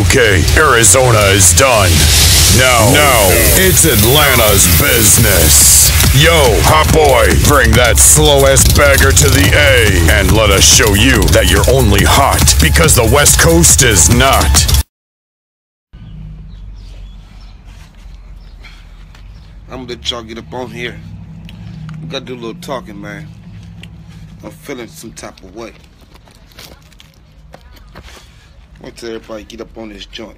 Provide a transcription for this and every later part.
Okay, Arizona is done. Now, it's Atlanta's business. Yo, Hot Boy, bring that slow-ass bagger to the A and let us show you that you're only hot because the West Coast is not. I'm gonna let y'all get up on here. We gotta do a little talking, man. I'm feeling some type of way. I want to everybody get up on this joint.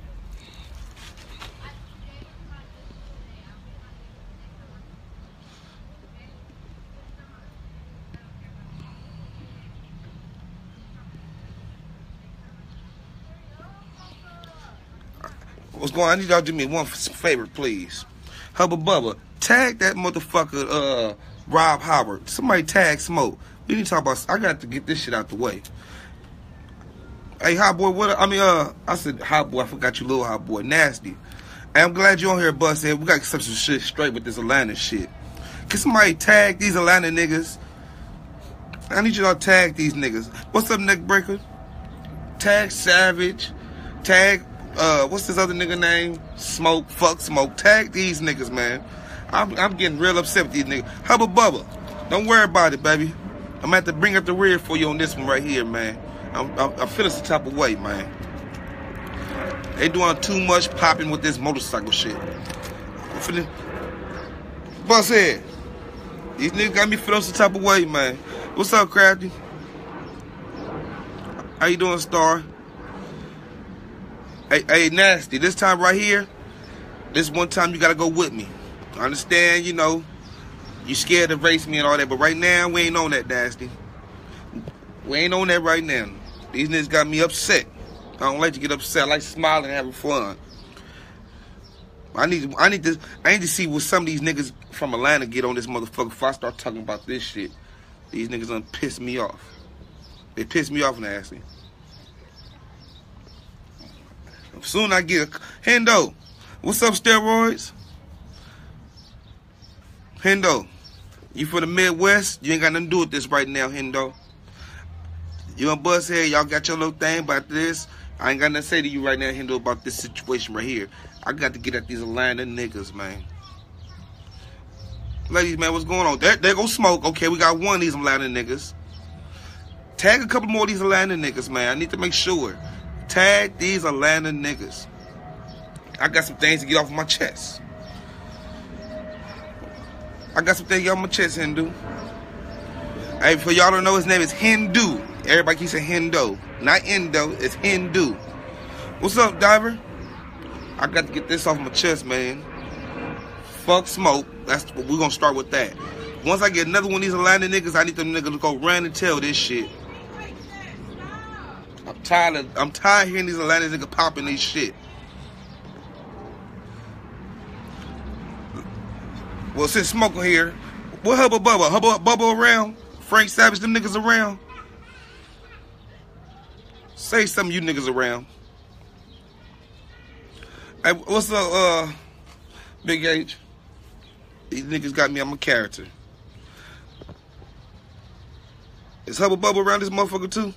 What's going on? I need y'all to do me one favor, please. Hubba Bubba, tag that motherfucker, Rob Howard. Somebody tag Smoke. We need to talk about. I got to get this shit out the way. Hey, Hot Boy, what? I said Hot Boy. I forgot you, little Hot Boy. Nasty. Hey, I'm glad you on here, Bus. We got to get some shit straight with this Atlanta shit. Can somebody tag these Atlanta niggas? I need you to tag these niggas. What's up, Neck Breaker? Tag Savage. Tag. What's this other nigga name? Smoke, fuck Smoke. Tag these niggas, man. I'm getting real upset with these niggas. Hubba Bubba, don't worry about it, baby. I'm gonna have to bring up the rear for you on this one right here, man. I'm feeling some type of way, man. They doing too much popping with this motorcycle shit. I'm feeling... Buzzhead, these niggas got me feeling some type of way, man. What's up, Crafty? How you doing, Star? Hey, Nasty, this time right here, this one time you gotta go with me. I understand, you know, you scared to race me and all that, but right now, we ain't on that, Nasty. We ain't on that right now. These niggas got me upset. I don't like to get upset. I like smiling and having fun. I need to see what some of these niggas from Atlanta get on this motherfucker before I start talking about this shit. These niggas done pissed me off. They pissed me off, Nasty. Soon I get a Hendo. What's up, steroids? Hendo, you from the Midwest? You ain't got nothing to do with this right now, Hendo. You and Buzzhead, y'all got your little thing about this. I ain't got nothing to say to you right now, Hendo, about this situation right here. I got to get at these Atlanta niggas, man. Ladies, man, what's going on? There go Smoke. Okay, we got one of these Atlanta niggas. Tag a couple more of these Atlanta niggas, man. I need to make sure. Tag these Atlanta niggas. I got some things to get off my chest. I got some things to get off my chest, Hindu. Hey, for y'all don't know, his name is Hindu. Everybody keeps saying Hendo. Not Indo, it's Hindu. What's up, Diver? I got to get this off my chest, man. Fuck Smoke. That's what we're going to start with that. Once I get another one of these Atlanta niggas, I need them niggas to go run and tell this shit. I'm tired of hearing these Atlanta niggas popping this shit. Well, since Smoke on here, what Hubba Bubba? Hubba Bubba around? Frank Savage, them niggas around? Say something, you niggas around. Hey, what's up, Big H? These niggas got me on my character. Is Hubba Bubba around this motherfucker too?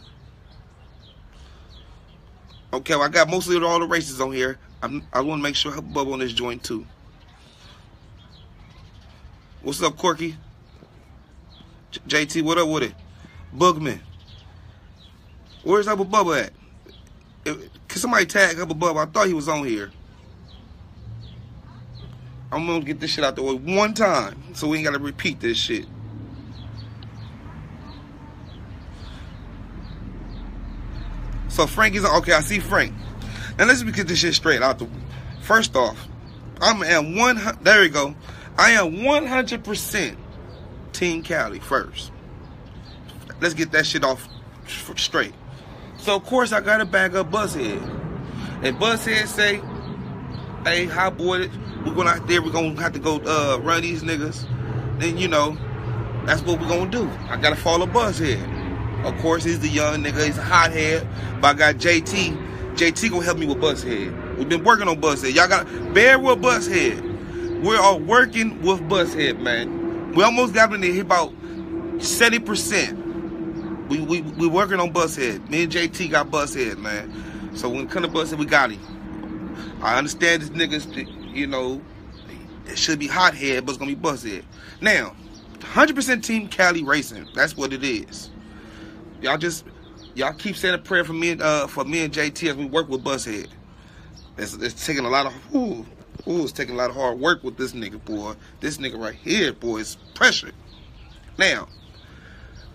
Okay, well, I got mostly all the races on here. I want to make sure Hubba Bubba on this joint, too. What's up, Corky? JT, what up with it? Bugman. Where's Hubba Bubba at? Can somebody tag Hubba Bubba? I thought he was on here. I'm going to get this shit out the way one time so we ain't got to repeat this shit. So Frank is okay. I see Frank. Now let's get this shit straight out. First off, there we go. I am 100% Team Cali first. Let's get that shit off straight. So of course I gotta bag up Buzzhead. And Buzzhead say, "Hey, Hot Boy, we're going out there. We're gonna have to go run these niggas." Then you know, that's what we're gonna do. I gotta follow Buzzhead. Of course, he's the young nigga. He's a hothead. But I got JT. JT gonna help me with Buzzhead. We've been working on Buzzhead. Y'all got to bear with Buzzhead. We are working with Buzzhead, man. We almost got him to hit about 70%. We working on Buzzhead. Me and JT got Buzzhead, man. So when it comes to busting, we got him. I understand this niggas, you know, it should be hot head, but it's gonna be busted. Now, 100% Team Cali Racing. That's what it is. Y'all just, y'all keep saying a prayer for me and JT as we work with Bushead. It's taking a lot of, it's taking a lot of hard work with this nigga, boy. This nigga right here, boy, is pressure. Now,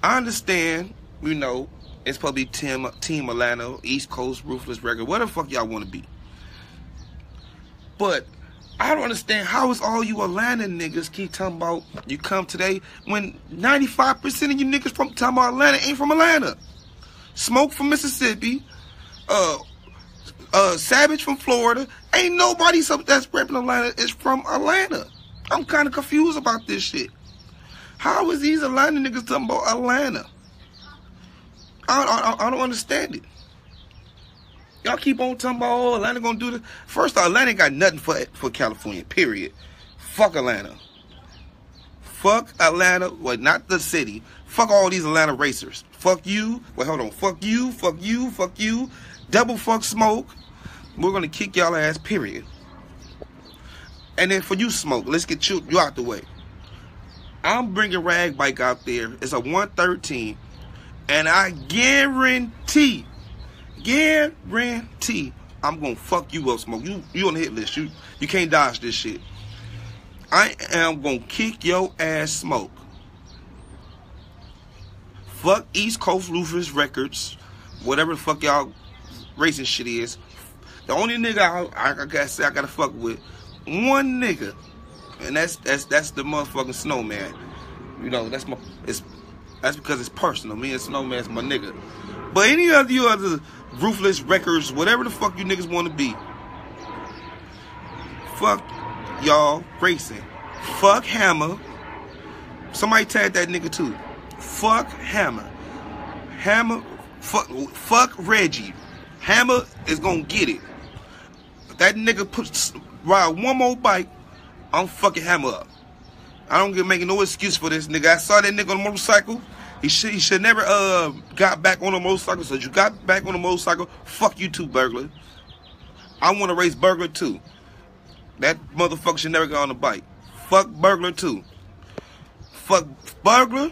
I understand, you know, it's supposed to be Team Atlanta, East Coast, Ruthless Record, where the fuck y'all want to be. But I don't understand how it's all you Atlanta niggas keep talking about you come today when 95% of you niggas from talking about Atlanta ain't from Atlanta. Smoke from Mississippi, Savage from Florida. Ain't nobody that's repping Atlanta is from Atlanta. I'm kind of confused about this shit. How is these Atlanta niggas talking about Atlanta? I don't understand it. Y'all keep on talking about, oh, Atlanta gonna do this. First, Atlanta ain't got nothing for California, period. Fuck Atlanta. Fuck Atlanta. Well, not the city. Fuck all these Atlanta racers. Fuck you. Well, hold on. Fuck you. Fuck you. Fuck you. Double fuck Smoke. We're gonna kick y'all ass, period. And then for you, Smoke, let's get you out the way. I'm bringing Rag Bike out there. It's a 113. And I guarantee I'm gonna fuck you up, Smoke. You on the hit list. You can't dodge this shit. I am gonna kick your ass, Smoke. Fuck East Coast Ruthless Records, whatever the fuck y'all racing shit is. The only nigga I gotta say I gotta fuck with, one nigga, and that's the motherfucking Snowman. You know, that's because it's personal. Me and Snowman's my nigga. But any of you other Ruthless Records, whatever the fuck you niggas want to be, fuck y'all racing. Fuck Hammer. Somebody tagged that nigga too. Fuck Hammer. Hammer. Fuck Reggie. Hammer is gonna get it. If that nigga ride one more bike, I'm fucking Hammer up. I don't get making no excuse for this nigga. I saw that nigga on the motorcycle. He should never got back on the motorcycle. So you got back on the motorcycle. Fuck you too, Burglar. I want to race Burglar too. That motherfucker should never go on the bike. Fuck Burglar too. Fuck Burglar.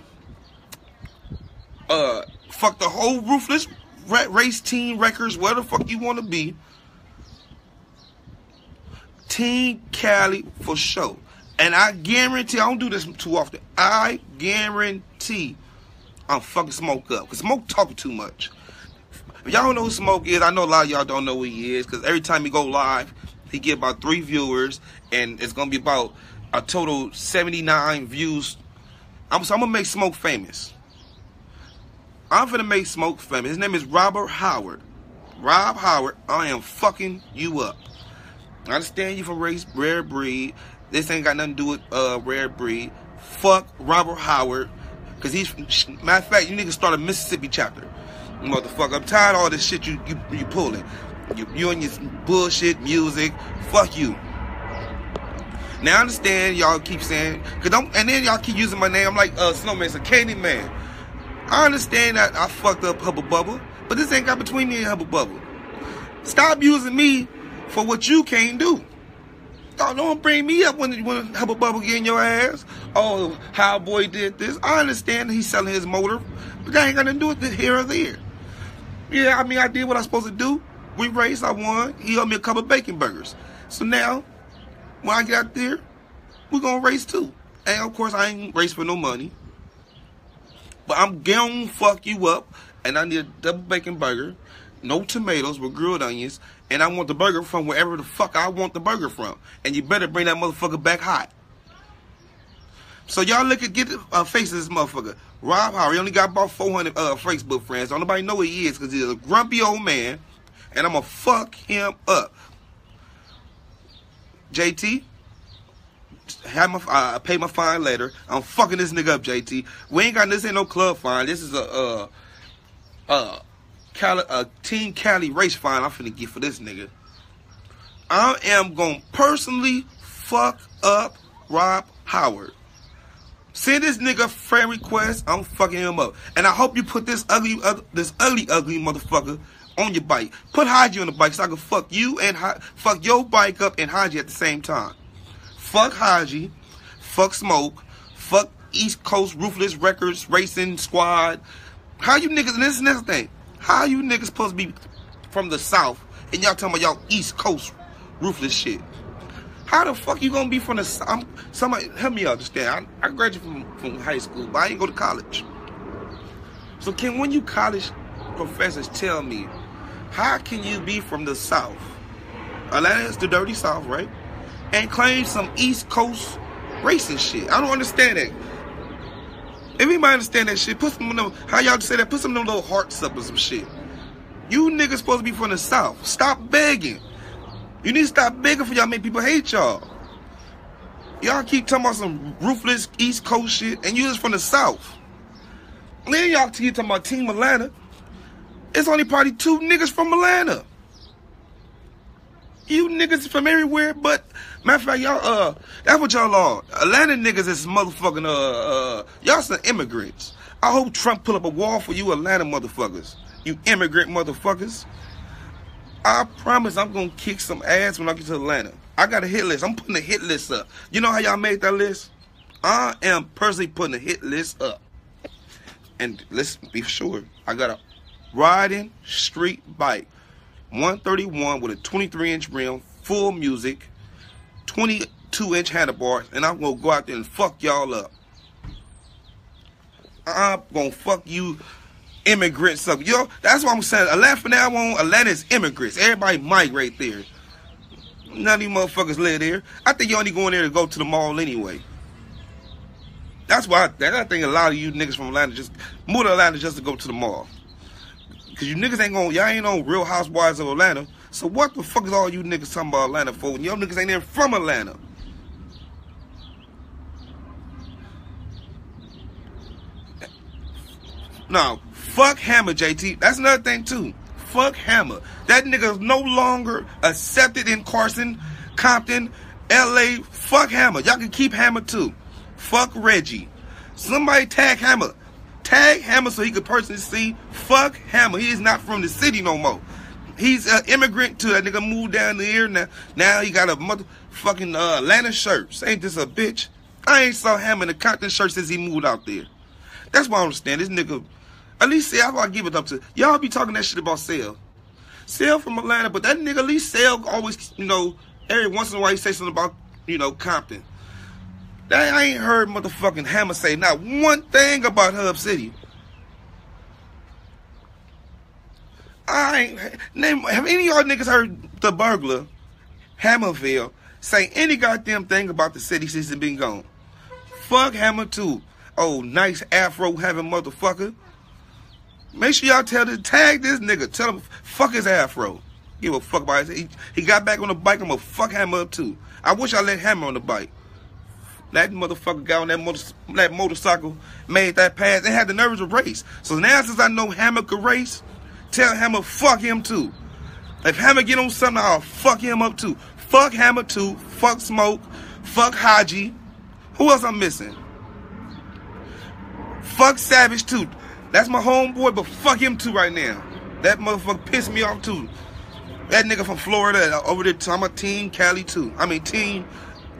Fuck the whole Ruthless race team records. Where the fuck you want to be? Team Cali for show. And I guarantee, I don't do this too often, I guarantee I'm fucking Smoke up. Because Smoke talking too much. If y'all don't know who Smoke is, I know a lot of y'all don't know who he is. Because every time he go live, he get about 3 viewers. And it's going to be about a total 79 views. So I'm going to make Smoke famous. I'm going to make Smoke famous. His name is Robert Howard. Rob Howard, I am fucking you up. I understand you from Rare Breed. This ain't got nothing to do with Rare Breed. Fuck Robert Howard. Because he's, matter of fact, you niggas start a Mississippi chapter. Motherfucker, I'm tired of all this shit you pulling. You and your bullshit music. Fuck you. Now I understand y'all keep saying, and then y'all keep using my name. I'm like, Snowman, it's a candy man. I understand that I fucked up Hubba Bubba, but this ain't got between me and Hubba Bubba. Stop using me for what you can't do. Don't bring me up when Hubba Bubba get in your ass. Oh, how boy did this. I understand that he's selling his motor, but that ain't got nothing to do with it here or there. Yeah, I mean, I did what I was supposed to do. We raced, I won. He owed me a couple of bacon burgers. So now, when I get out there, we're going to race too. And of course, I ain't race for no money. But I'm going to fuck you up, and I need a double bacon burger, no tomatoes, with grilled onions, and I want the burger from wherever the fuck I want the burger from. And you better bring that motherfucker back hot. So y'all look at, get the face of this motherfucker. Rob Howard, he only got about 400 Facebook friends. Don't nobody know who he is because he's a grumpy old man. And I'm going to fuck him up. JT, pay my fine later. I'm fucking this nigga up, JT. We ain't got, this ain't no club fine. This is a Team Cali race fine I'm finna get for this nigga. I am gonna personally fuck up Rob Howard. Send this nigga friend request. I'm fucking him up, and I hope you put this ugly motherfucker on your bike. Put Haji on the bike so I can fuck you and fuck your bike up and Haji at the same time. Fuck Haji, fuck Smoke, fuck East Coast Ruthless Records Racing Squad. How you niggas, and this and this thing, how you niggas supposed to be from the South and y'all talking about y'all East Coast Ruthless shit? How the fuck you gonna be from the South? Somebody help me understand. I graduated from high school, but I ain't go to college. So can one of you college professors tell me, how can you be from the South, Atlanta's the dirty South, right, and claim some East Coast racist shit? I don't understand that. If anybody understand that shit, put some of them, how y'all say that, put some of them little hearts up or some shit. You niggas supposed to be from the South. Stop begging. You need to stop begging for y'all, make people hate y'all. Y'all keep talking about some ruthless East Coast shit, and you just from the South. Then y'all keep talking about Team Atlanta. It's only probably two niggas from Atlanta. You niggas from everywhere, but matter of fact, y'all, that's what y'all are. Atlanta niggas is motherfucking, y'all some immigrants. I hope Trump pull up a wall for you Atlanta motherfuckers. You immigrant motherfuckers. I promise I'm gonna kick some ass when I get to Atlanta. I got a hit list. I'm putting a hit list up. You know how y'all made that list? I am personally putting a hit list up. And let's be sure, I got a riding street bike. 131 with a 23-inch rim, full music, 22-inch handlebars, and I'm gonna go out there and fuck y'all up. I'm gonna fuck you immigrants up. Yo, that's what I'm saying. Atlanta from now on, Atlanta's immigrants. Everybody migrate there. None of these motherfuckers live there. I think y'all only going there to go to the mall anyway. That's why I think a lot of you niggas from Atlanta just move to Atlanta just to go to the mall. Cause you niggas ain't gonna, y'all ain't on Real Housewives of Atlanta. So what the fuck is all you niggas talking about Atlanta for when y'all niggas ain't even from Atlanta? Now, fuck Hammer, JT. That's another thing too. Fuck Hammer. That nigga's no longer accepted in Carson, Compton, LA. Fuck Hammer. Y'all can keep Hammer too. Fuck Reggie. Somebody tag Hammer. Tag Hammer so he could personally see. Fuck Hammer. He is not from the city no more. He's an immigrant too. That nigga moved down the air now. Now he got a motherfucking Atlanta shirts. Ain't this a bitch? I ain't saw Hammer in the Compton shirt since he moved out there. That's why I understand this nigga. At least Sale, I gotta give it up to y'all. Be talking that shit about Sale. Sale from Atlanta, but that nigga at least Sale always, you know, every once in a while he say something about, you know, Compton. That I ain't heard motherfucking Hammer say not one thing about Hub City. I ain't name, have any of y'all niggas heard the burglar, Hammerville, say any goddamn thing about the city since it been gone? Fuck Hammer too. Oh, nice afro having motherfucker. Make sure y'all tell this, tag this nigga. Tell him fuck his afro. Give a fuck about it. He got back on the bike. I'm gonna fuck Hammer up too. I wish I let Hammer on the bike. That motherfucker got on that motorcycle, made that pass, and had the nerves to race. So now since I know Hammer could race, tell Hammer, fuck him too. If Hammer get on something, I'll fuck him up too. Fuck Hammer too, fuck Smoke, fuck Haji. Who else I'm missing? Fuck Savage too. That's my homeboy, but fuck him too right now. That motherfucker pissed me off too. That nigga from Florida over there, I'm a team Cali too. I mean team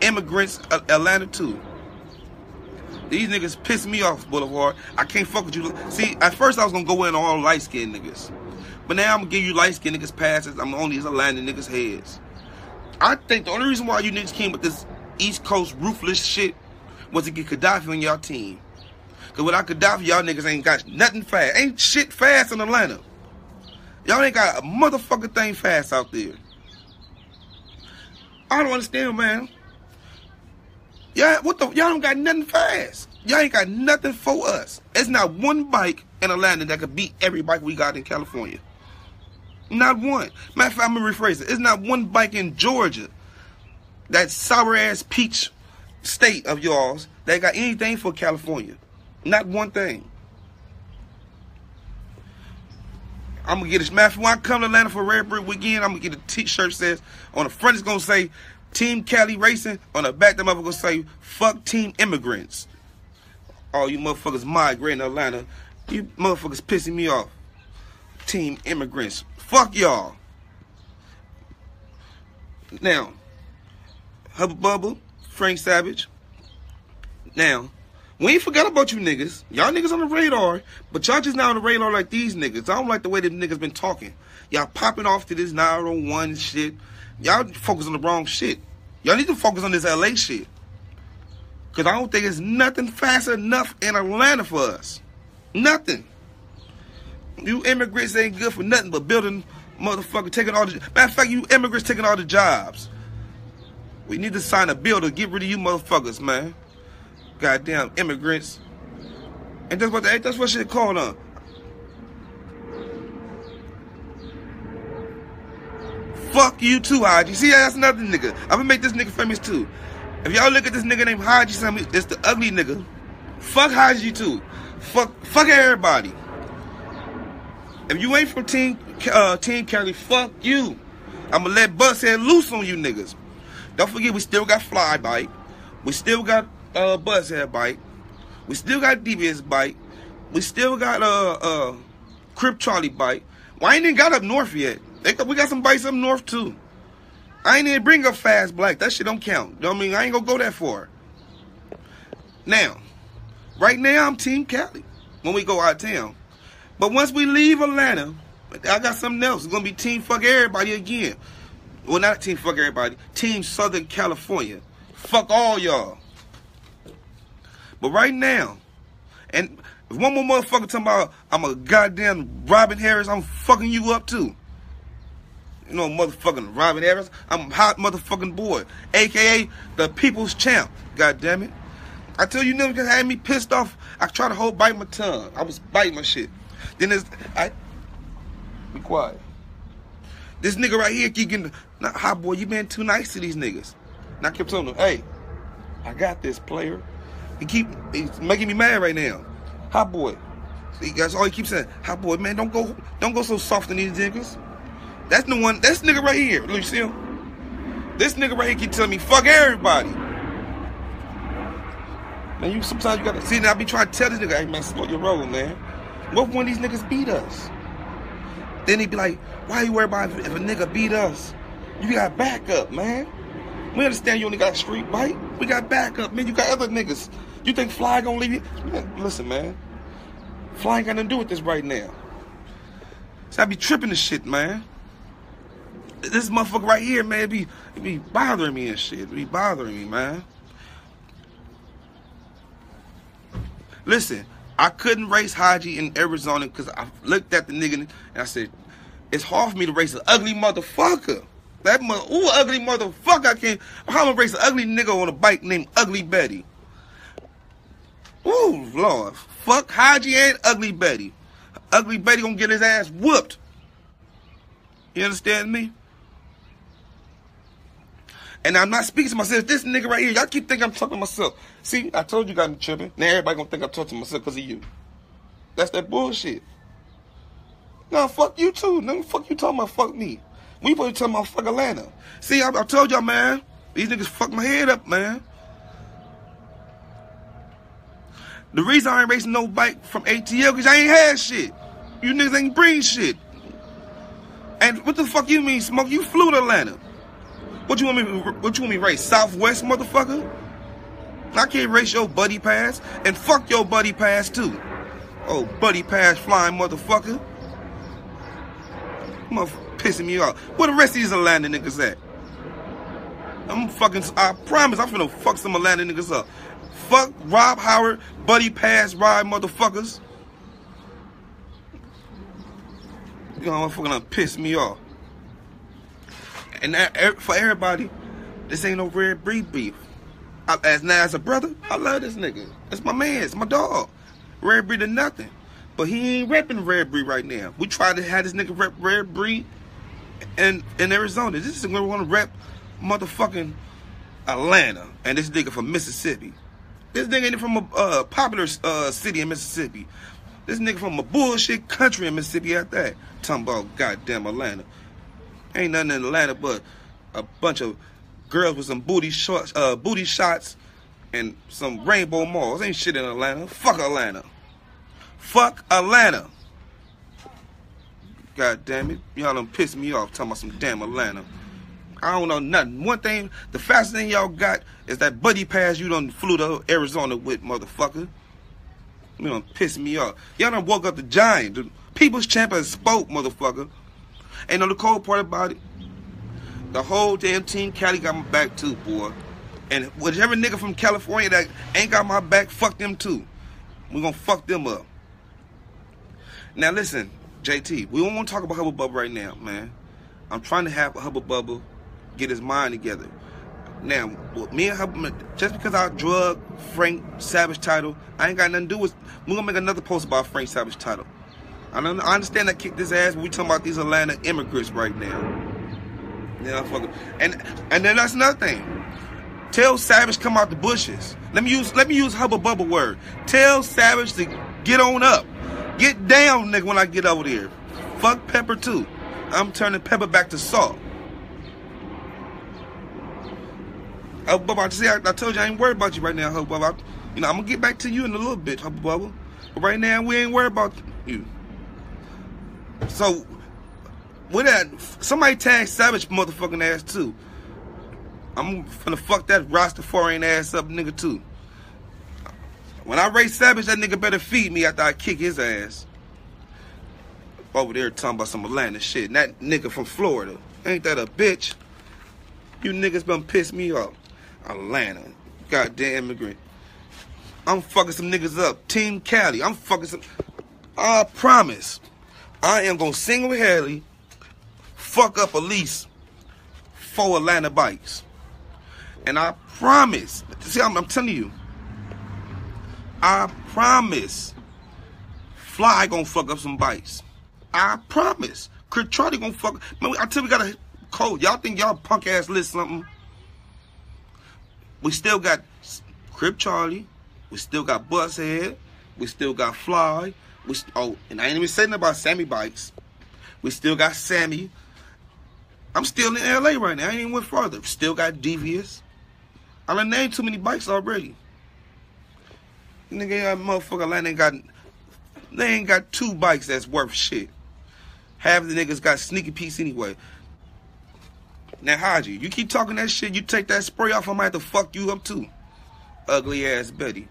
immigrants Atlanta too. These niggas piss me off, Boulevard. I can't fuck with you. See, at first I was gonna go in on all light skinned niggas, but now I'm gonna give you light skinned niggas passes. I'm on these Atlanta niggas heads. I think the only reason why you niggas came with this East Coast ruthless shit was to get Gaddafi on y'all team. Cause without Gaddafi, y'all niggas ain't got nothing fast. Ain't shit fast in Atlanta. Y'all ain't got a motherfucking thing fast out there. I don't understand, man. Y'all, what the? Y'all don't got nothing fast. Y'all ain't got nothing for us. It's not one bike in Atlanta that could beat every bike we got in California. Not one. Matter of fact, I'm gonna rephrase it. It's not one bike in Georgia, that sour ass peach state of y'all's, that got anything for California. Not one thing. I'm gonna get this. Matter of fact, when I come to Atlanta for Rare Breed weekend, I'm gonna get a T-shirt that says on the front it's gonna say Team Cali Racing, on the back that motherfucker say, fuck Team Immigrants. All you motherfuckers migrating Atlanta, you motherfuckers pissing me off. Team Immigrants, Fuck y'all. Now, Hubba Bubba, Frank Savage. Now, we ain't forgot about you niggas. Y'all niggas on the radar, but y'all just not on the radar like these niggas. I don't like the way them niggas been talking. Y'all popping off to this 901 shit. Y'all focus on the wrong shit. Y'all need to focus on this LA shit. Because I don't think it's nothing fast enough in Atlanta for us. Nothing. You immigrants ain't good for nothing but building motherfucker, taking all the... Matter of fact, you immigrants taking all the jobs. We need to sign a bill to get rid of you motherfuckers, man. Goddamn immigrants. And that's what shit called on. Fuck you too, Haji. See, that's another nigga. I'm gonna make this nigga famous too. If y'all look at this nigga named Haji, it's the ugly nigga. Fuck Haji too. Fuck everybody. If you ain't from Team Cali, fuck you. I'ma let Bus head loose on you niggas. Don't forget, we still got Fly Bike. We still got Bus head Bike. We still got DBS Bike. We still got Crip Charlie Bike. Well, I ain't even got up north yet. We got some bikes up north too. I ain't even bring up Fast Black. That shit don't count. You know what I mean? I ain't gonna go that far. Now, right now I'm Team Cali when we go out of town. But once we leave Atlanta, I got something else. It's gonna be Team Fuck Everybody again. Well, not Team Fuck Everybody. Team Southern California. Fuck all y'all. But right now, and if one more motherfucker talking about I'm a goddamn Robin Harris, I'm fucking you up too. You know, motherfucking Robin Harris. I'm a hot motherfucking boy, a.k.a. the people's champ. God damn it. I tell you niggas had me pissed off. I tried to bite my tongue. I was biting my shit. Then be quiet. This nigga right here keep getting, Hot Boy, you been too nice to these niggas. And I kept telling him, hey, I got this, player. He's making me mad right now. Hot Boy. See, that's all he keeps saying. Hot Boy, man, don't go so soft on these niggas. That's the one, that's nigga right here. Look, you see him? This nigga right here keep telling me, fuck everybody. Man, sometimes you gotta, see, now I be trying to tell this nigga, hey, man, slow your roll, man. What if one of these niggas beat us? Then he be like, why you worry about if a nigga beat us? You got backup, man. We understand you only got street bike. We got backup, man. You got other niggas. You think Fly gonna leave you? Man, listen, man. Fly ain't got nothing to do with this right now. So I be tripping this shit, man. This motherfucker right here, man, it be bothering me and shit. It be bothering me, man. Listen, I couldn't race Haji in Arizona because I looked at the nigga and I said, it's hard for me to race an ugly motherfucker. That ugly motherfucker, I can't. How am I gonna race an ugly nigga on a bike named Ugly Betty? Ooh, Lord. Fuck Haji and Ugly Betty. Ugly Betty gonna get his ass whooped. You understand me? And I'm not speaking to myself. This nigga right here, y'all keep thinking I'm talking to myself. See, I told you got me tripping. Now everybody gonna think I'm talking to myself because of you. That's that bullshit. No, fuck you too. No, fuck you talking about fuck me. We supposed to talking about fuck Atlanta. See, I told y'all, man. These niggas fuck my head up, man. The reason I ain't racing no bike from ATL because I ain't had shit. You niggas ain't bring shit. And what the fuck you mean, Smoke? You flew to Atlanta. What you want me to race? Southwest, motherfucker? I can't race your buddy pass. And fuck your buddy pass, too. Oh, buddy pass flying, motherfucker. Motherfucker pissing me off. Where the rest of these Atlanta niggas at? I promise I'm finna fuck some Atlanta niggas up. Fuck Rob Howard, buddy pass ride, motherfuckers. You know, motherfucker done piss me off. And for everybody, this ain't no Rare Breed beef. As a brother, I love this nigga. That's my man. It's my dog. Rare Breed or nothing. But he ain't repping Rare Breed right now. We tried to have this nigga rep Rare Breed in Arizona. This is gonna want to rep motherfucking Atlanta. And this nigga from Mississippi. This nigga ain't from a popular city in Mississippi. This nigga from a bullshit country in Mississippi at that. Talking about goddamn Atlanta. Ain't nothing in Atlanta but a bunch of girls with some booty shots, and some rainbow malls. Ain't shit in Atlanta. Fuck Atlanta. Fuck Atlanta. God damn it. Y'all done pissed me off talking about some damn Atlanta. I don't know nothing. One thing, the fastest thing y'all got is that buddy pass you done flew to Arizona with, motherfucker. You done pissed me off. Y'all done woke up the giant. The people's champ has spoke, motherfucker. And on the cold part about it, the whole damn team Cali got my back too, boy. And whichever nigga from California that ain't got my back, fuck them too. We're gonna fuck them up. Now listen, JT, we don't wanna talk about Hubba Bubba right now, man. I'm trying to have Hubba Bubba get his mind together. Now, me and Hubba, just because I drug Frank Savage title, I ain't got nothing to do with, we're gonna make another post about Frank Savage title. I understand that kicked his ass, but we talking about these Atlanta immigrants right now. And then that's another thing. Tell Savage come out the bushes. Let me use Hubba Bubba word. Tell Savage to get on up. Get down, nigga, when I get over there. Fuck Pepper too. I'm turning Pepper back to salt. Hubba Bubba, see, I told you I ain't worried about you right now, Hubba Bubba. You know, I'm gonna get back to you in a little bit, Hubba Bubba. But right now we ain't worried about you. So with that, somebody tag Savage motherfucking ass too. I'm finna fuck that Rastafarian ass up nigga too. When I race Savage, that nigga better feed me after I kick his ass. Over there talking about some Atlanta shit. And that nigga from Florida. Ain't that a bitch? You niggas been pissed me off. Atlanta. Goddamn immigrant. I'm fucking some niggas up. Team Cali. I'm fucking some... I promise. I am gonna single-handedly fuck up at least 4 Atlanta bikes. And I promise, see, I'm telling you, I promise Fly gonna fuck up some bikes. I promise Critrati gonna fuck up. Man, I tell you, we got a cold. Y'all think y'all punk ass list something? We still got Crip Charlie. We still got Bushead. We still got Fly. And I ain't even saying about Sammy bikes. We still got Sammy. I'm still in LA right now. I ain't even went farther. Still got Devious. I done named too many bikes already. Nigga, that motherfucker Atlanta ain't got 2 bikes that's worth shit. Half the niggas got sneaky piece anyway. Now, Haji, you keep talking that shit, you take that spray off, I might have to fuck you up too. Ugly ass Betty.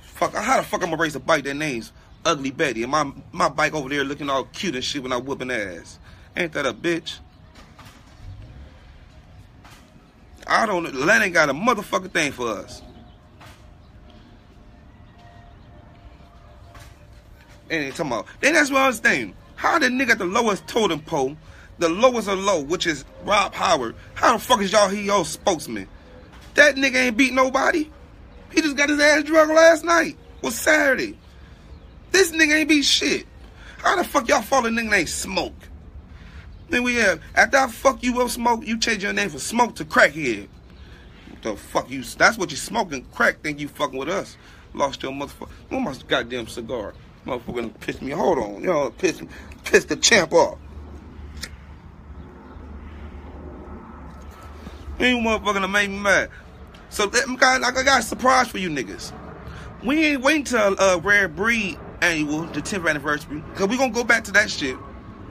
Fuck, how the fuck I'm gonna race a bike that name's Ugly Betty? And my bike over there looking all cute and shit when I whooping ass. Ain't that a bitch? I don't know. Atlanta ain't got a motherfucking thing for us. And they talking about. Then that's what I was thinking. How the nigga at the lowest totem pole, the lowest of low, which is Rob Howard, how the fuck is y'all he your spokesman? That nigga ain't beat nobody. He just got his ass drugged last night. Well, Saturday. This nigga ain't beat shit. How the fuck y'all follow a nigga named Smoke? Then we have, after I fuck you up, Smoke, you change your name from Smoke to Crackhead. What the fuck you, that's what you smoking, crack, think you fucking with us. Lost your motherfucker. Where my goddamn cigar? Motherfucker pissed me, hold on, y'all pissed the champ off. You motherfucking to make me mad. So, I got a surprise for you niggas. We ain't waiting till Rare Breed annual, the 10th anniversary, because we gonna go back to that shit.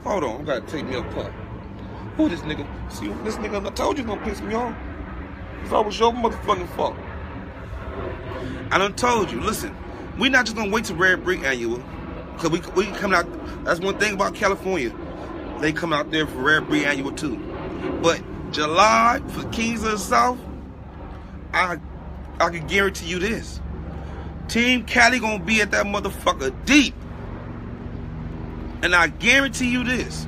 Hold on, I gotta take me a puff. Who this nigga? See, this nigga, I told you gonna piss me off. It's always your motherfucking fault. I done told you, listen, we not just gonna wait till Rare Breed annual, because we coming out, that's one thing about California. They come out there for Rare Breed annual too. But July, for Kings of the South, I can guarantee you this. Team Cali gonna be at that motherfucker deep. And I guarantee you this.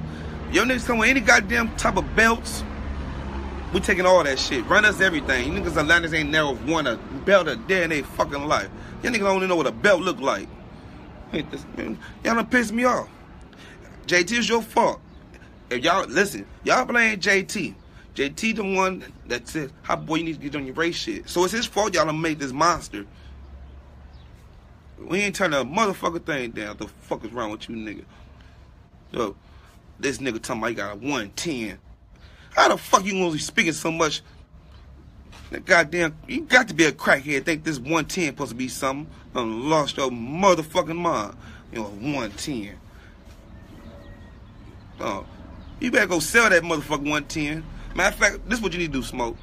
Your niggas come with any goddamn type of belts. We taking all that shit. Run us everything. You niggas Atlantis ain't never won a belt a day in their fucking life. Y'all niggas don't even know what a belt look like. Y'all done pissed me off. JT is your fault. If y'all, listen, y'all blame JT. JT the one that says, "Hot Boy, you need to get on your race shit." So it's his fault y'all done made this monster. We ain't turning a motherfucking thing down. The fuck is wrong with you nigga? Yo, this nigga talking about he got a 110. How the fuck you gonna be speaking so much? That goddamn, you got to be a crackhead. Think this 110 supposed to be something? Lost your motherfucking mind. You know, 110. You better go sell that motherfucker 110. Matter of fact, this is what you need to do, Smoke.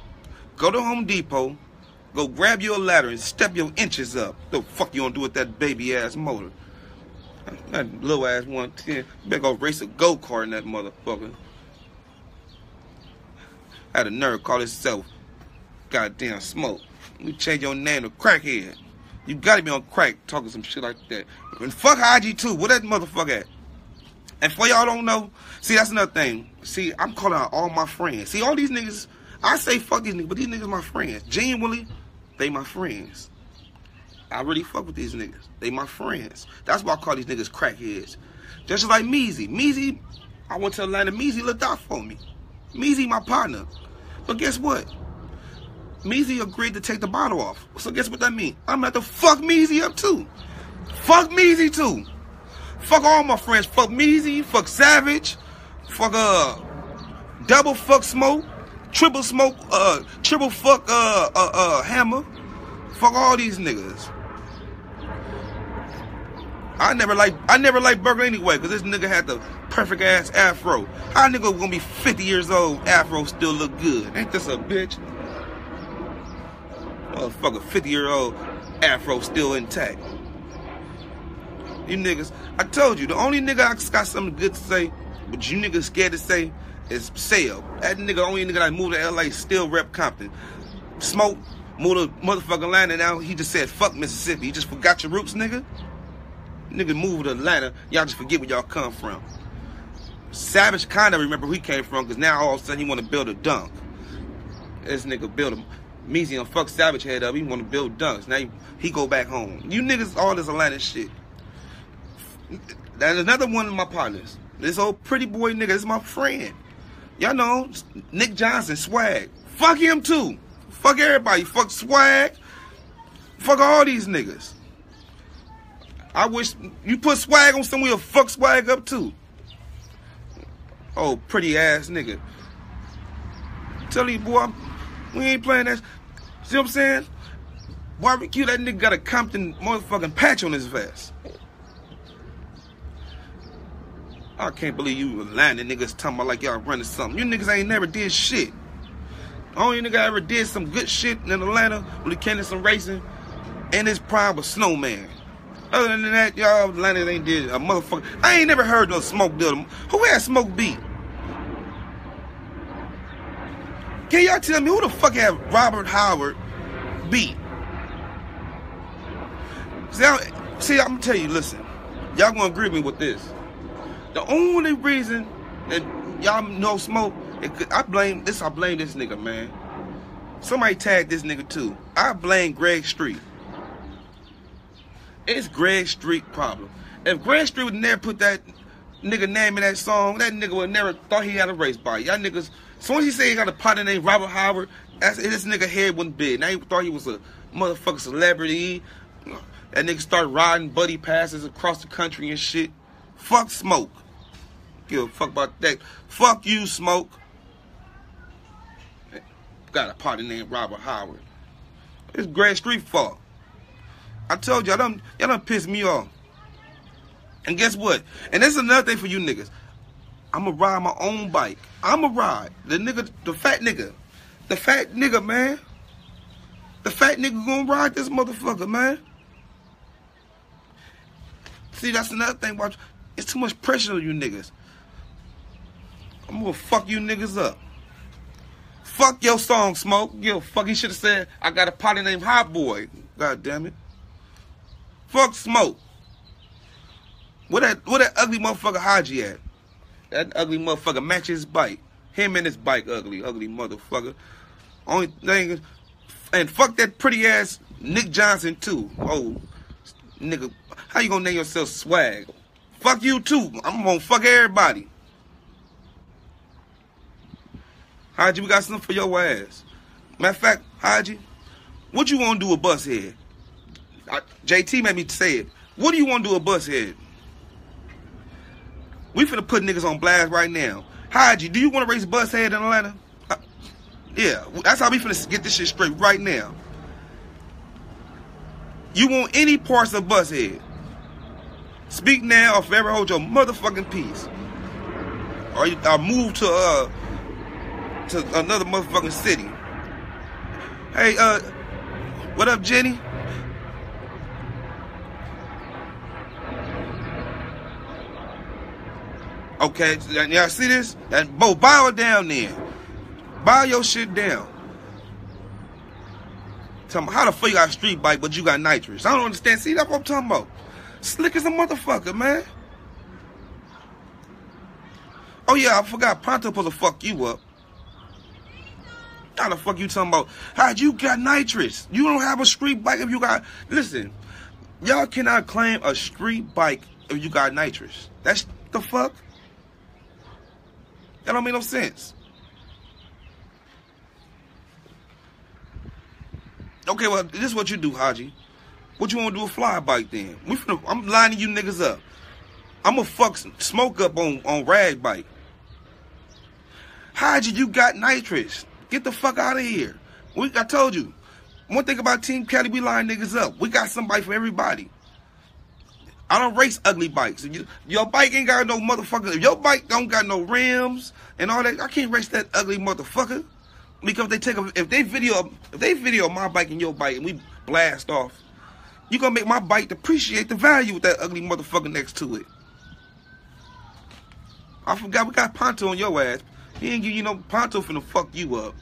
Go to Home Depot, go grab your ladder and step your inches up. The fuck you gonna do with that baby ass motor? That little ass 110. You better go race a go-kart in that motherfucker. I had a nerd call itself goddamn Smoke. You change your name to Crackhead. You gotta be on crack talking some shit like that. And fuck IG2. Where that motherfucker at? And for y'all don't know, see, that's another thing. See, I'm calling out all my friends. See, all these niggas, I say fuck these niggas, but these niggas my friends. Genuinely, they my friends. I really fuck with these niggas. They my friends. That's why I call these niggas crackheads. Just like Meezy. Meezy, I went to Atlanta. Meezy looked out for me. Meezy my partner. But guess what? Meezy agreed to take the bottle off. So guess what that means? I'm about to fuck Meezy up too. Fuck Meezy too. Fuck all my friends. Fuck Meezy. Fuck Savage. Fuck double fuck Smoke. Triple Smoke. Triple fuck Hammer. Fuck all these niggas. I never liked Burger anyway, cause this nigga had the perfect ass afro. Our nigga gonna be 50 years old, afro still look good. Ain't this a bitch? Motherfucker, 50-year-old afro still intact. You niggas, I told you, the only nigga I got something good to say, but you niggas scared to say, is Sale. That nigga, only nigga that moved to LA still rep Compton. Smoke, moved to motherfucking Atlanta now, he just said, fuck Mississippi. You just forgot your roots, nigga? Nigga moved to Atlanta, y'all just forget where y'all come from. Savage kinda remember who he came from, cause now all of a sudden he wanna build a dunk. This nigga built a... Meezy and fuck Savage head up. He want to build dunks. Now he go back home. You niggas, all this Atlanta shit. That's another one of my partners. This old pretty boy nigga. This is my friend. Y'all know Nick Johnson, Swag. Fuck him too. Fuck everybody. Fuck Swag. Fuck all these niggas. I wish you put Swag on somewhere. Fuck Swag up too. Oh, pretty ass nigga. Tell you boy. We ain't playing that. See what I'm saying? Barbecue, that nigga got a Compton motherfucking patch on his vest. I can't believe you Atlanta niggas talking about like y'all running something. You niggas ain't never did shit. The only nigga ever did some good shit in Atlanta when it came to some racing and his prime was Snowman. Other than that, y'all Atlanta ain't did a motherfucker. I ain't never heard no Smoke building. Who had Smoke beat? Can y'all tell me who the fuck had Robert Howard beat? See, I'm gonna tell you, listen. Y'all gonna agree with me with this. The only reason that y'all know Smoke, I blame this nigga, man. Somebody tagged this nigga too. I blame Greg Street. It's Greg Street problem. If Greg Street would never put that nigga name in that song, that nigga would never thought he had a race body. Y'all niggas. As soon as he said he got a partner named Robert Howard, this nigga head went big. Now he thought he was a motherfucking celebrity. That nigga started riding buddy passes across the country and shit. Fuck Smoke. Give a fuck about that. Fuck you, Smoke. Got a partner named Robert Howard. It's Greg Street fault. I told y'all, y'all done pissed me off. And guess what? And this is another thing for you niggas. I'ma ride my own bike. I'ma ride. The nigga, the fat nigga. The fat nigga, man. The fat nigga gonna ride this motherfucker, man. See, that's another thing. Watch. It's too much pressure on you niggas. I'm gonna fuck you niggas up. Fuck your song, Smoke. Yo, fuck, he should've said, I got a potty named Hot Boy. God damn it. Fuck Smoke. Where that ugly motherfucker Haji at? That ugly motherfucker matches his bike. Him and his bike ugly motherfucker. Only thing is, and fuck that pretty ass Nick Johnson too. Oh, nigga, how you gonna name yourself Swag? Fuck you too. I'm gonna fuck everybody. Haji, we got something for your ass. Matter of fact, Haji, what you wanna do with Bushead? JT made me say it. What do you wanna do with Bushead? We finna put niggas on blast right now. Haji, do you want to race Bushead in Atlanta? Yeah, that's how we finna get this shit straight right now. You want any parts of Bushead? Speak now or forever hold your motherfucking peace. or I move to another motherfucking city. Hey, what up, Jenny? Okay, y'all see this? That Bo, bow it down then. Bow your shit down. Tell me, how the fuck you got a street bike, but you got nitrous? I don't understand. See, that's what I'm talking about. Slick as a motherfucker, man. Oh, yeah, I forgot. Pronto supposed to fuck you up. How the fuck you talking about? How you got nitrous? You don't have a street bike if you got... Listen, y'all cannot claim a street bike if you got nitrous. That's the fuck? That don't make no sense. Okay, well, this is what you do, Haji. What you want to do a fly bike then? I'm lining you niggas up. I'm going to fuck smoke up on rag bike. Haji, you got nitrous. Get the fuck out of here. I told you. One thing about Team Cali, we line niggas up. We got somebody for everybody. I don't race ugly bikes. Your bike ain't got no motherfucker. If your bike don't got no rims and all that, I can't race that ugly motherfucker. Because if they video my bike and your bike and we blast off, you gonna make my bike depreciate the value with that ugly motherfucker next to it. I forgot we got Ponto on your ass. He ain't give you no Ponto finna fuck you up.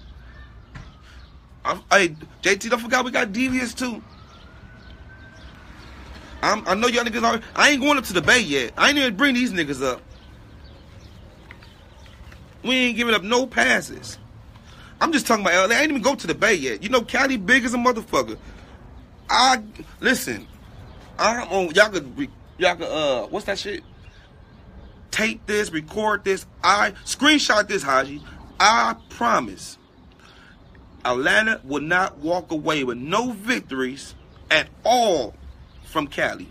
Hey, JT, don't forget we got Devious too. I know y'all niggas are. I ain't going up to the bay yet. I ain't even bring these niggas up. We ain't giving up no passes. I'm just talking about LA. I ain't even go to the bay yet. You know, Cali big as a motherfucker. Listen. I'm on. Y'all could what's that shit? Tape this, record this. I screenshot this, Haji. I promise, Atlanta will not walk away with no victories at all from Cali.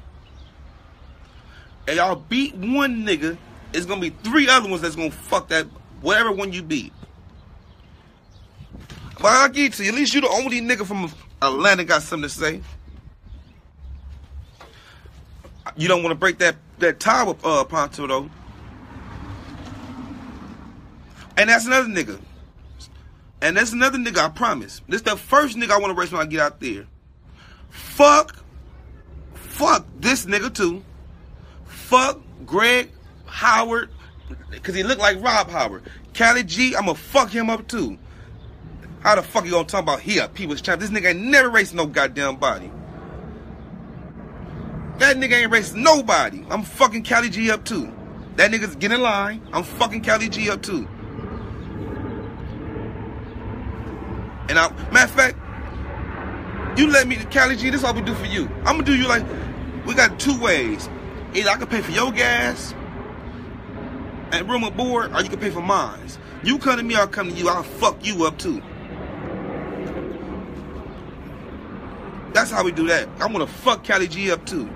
And y'all beat one nigga, it's gonna be three other ones that's gonna fuck that whatever one you beat. But I'll get to you. At least you the only nigga from Atlanta got something to say. You don't want to break that tie with Ponto though. And that's another nigga. And that's another nigga. I promise. This is the first nigga I want to race when I get out there. Fuck this nigga too. Fuck Greg Howard, because he looked like Rob Howard. Cali G, I'ma fuck him up too. How the fuck you gonna talk about here, people's champ? This nigga ain't never raced no goddamn body. That nigga ain't raced nobody. I'm fucking Cali G up too. That nigga's get in line. I'm fucking Cali G up too. And I, matter of fact, you let me, Cali G, this is all we do for you. I'm gonna do you like, we got two ways. Either I can pay for your gas and room and board, or you can pay for mine. You come to me, I'll come to you. I'll fuck you up too. That's how we do that. I'm gonna fuck Cali G up too.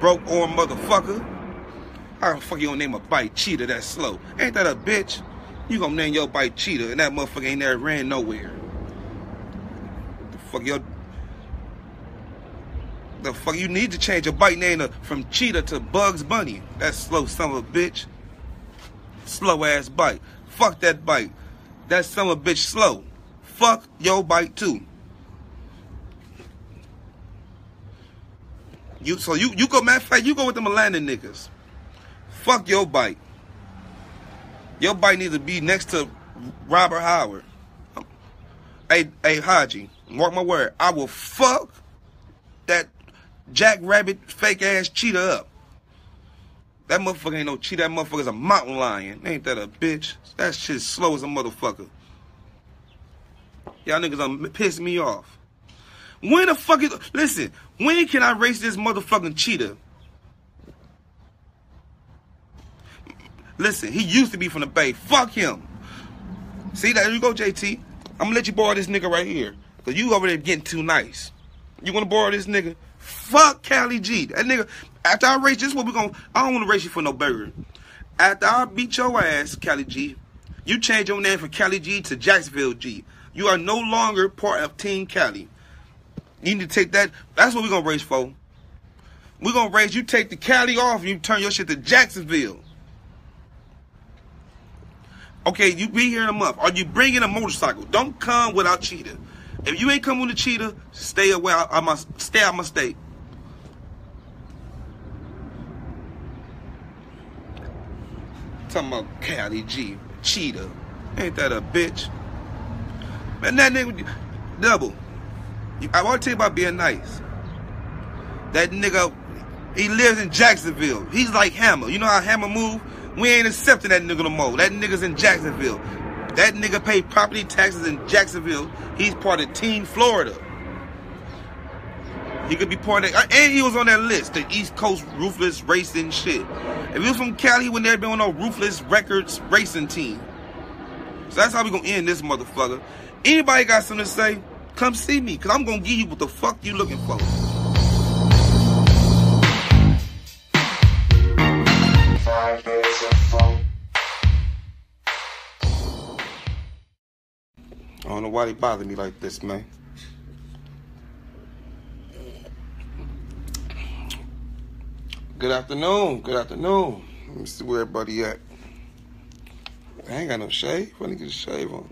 Broke or motherfucker. How the fuck you gonna name a bike Cheetah that slow? Ain't that a bitch? You gonna name your bike Cheetah and that motherfucker ain't never ran nowhere. The fuck you need to change your bike name from Cheetah to Bugs Bunny. That slow son of a bitch. Slow ass bike. Fuck that bike. That son of a bitch slow. Fuck your bike too. So you go, matter of fact, you go with them Atlanta niggas. Fuck your bike. Your bike needs to be next to Robert Howard. Hey Haji, mark my word. I will fuck that jackrabbit fake ass Cheetah up. That motherfucker ain't no Cheetah. That motherfucker's a mountain lion. Ain't that a bitch? That shit's slow as a motherfucker. Y'all niggas done pissed me off. When the fuck is... Listen, when can I race this motherfucking Cheetah? Listen, he used to be from the Bay. Fuck him. See, there you go, JT. I'm going to let you borrow this nigga right here. Because you over there getting too nice. You want to borrow this nigga? Fuck Cali G. That nigga... After I race this, what we going to... I don't want to race you for no burger. After I beat your ass, Cali G, you change your name from Cali G to Jacksonville G. You are no longer part of Team Cali. You need to take that. That's what we're going to race for. We're going to race. You take the Cali off and you turn your shit to Jacksonville. Okay, you be here in a month. Are you bringing a motorcycle? Don't come without Cheetah. If you ain't come with a Cheetah, stay away. I must stay out my state. Talking about Cali G, Cheetah. Ain't that a bitch? Man, that nigga, Double. I want to tell you about being nice. That nigga, he lives in Jacksonville. He's like Hammer. You know how Hammer move? We ain't accepting that nigga no more. That nigga's in Jacksonville. That nigga paid property taxes in Jacksonville. He's part of Team Florida. He could be part of that. And he was on that list, the East Coast Ruthless Racing shit. If he was from Cali, he wouldn't have been on no Ruthless Records Racing team. So that's how we gonna end this motherfucker. Anybody got something to say? Come see me, because I'm going to give you what the fuck you looking for. I don't know why they bother me like this, man. Good afternoon. Good afternoon. Let me see where everybody at. I ain't got no shave. What do you get a shave on?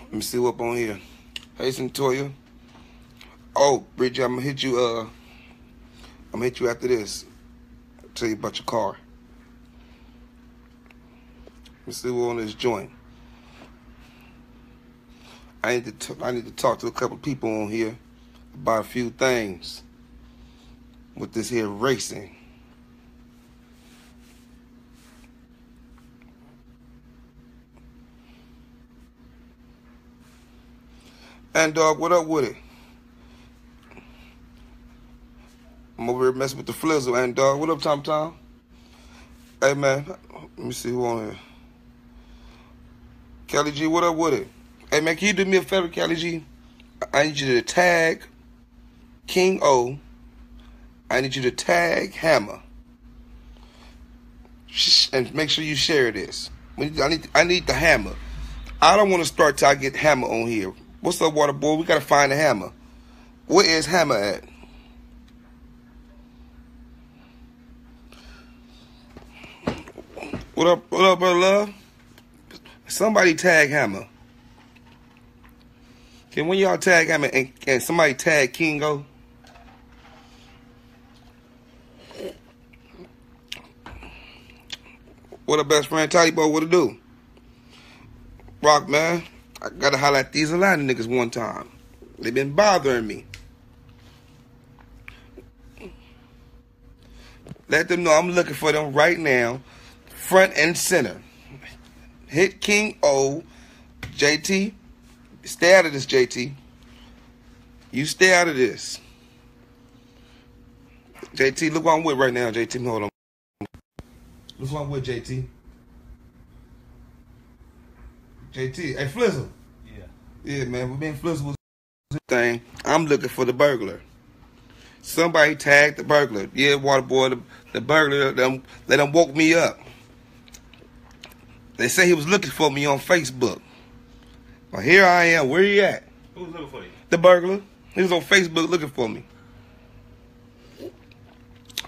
Let me see what's up on here. Hey, Centoya. Oh, Bridget, I'm gonna hit you. I'm gonna hit you after this. I'll tell you about your car. Let me see what's on this joint. I need to talk to a couple people on here about a few things with this here racing. And dog, what up with it? I'm over here messing with the flizzle. And dog, what up, Tom Tom? Hey man, let me see who on here. Kelly G, what up with it? Hey man, can you do me a favor, Kelly G? I need you to tag King O. I need you to tag Hammer. And make sure you share this. I need the Hammer. I don't want to start till I get Hammer on here. What's up, Water Boy? We gotta find a Hammer. Where is Hammer at? What up, brother love? Somebody tag Hammer. Can one of y'all tag Hammer and somebody tag Kingo? What up, best friend? Tidy Boy, what it do? Rock, man. I gotta highlight these Atlanta niggas one time. They been bothering me. Let them know I'm looking for them right now, front and center. Hit King O, JT. Stay out of this, JT. You stay out of this. JT, look what I'm with right now, JT. Hold on. Look what I'm with, JT. JT, hey Flizzle. Yeah. Yeah, man. We been Flizzle was thing. I'm looking for the burglar. Somebody tagged the burglar. Yeah, Water Boy, the burglar. They done woke me up. They say he was looking for me on Facebook. Well, here I am. Where you at? Who's looking for you? The burglar. He was on Facebook looking for me.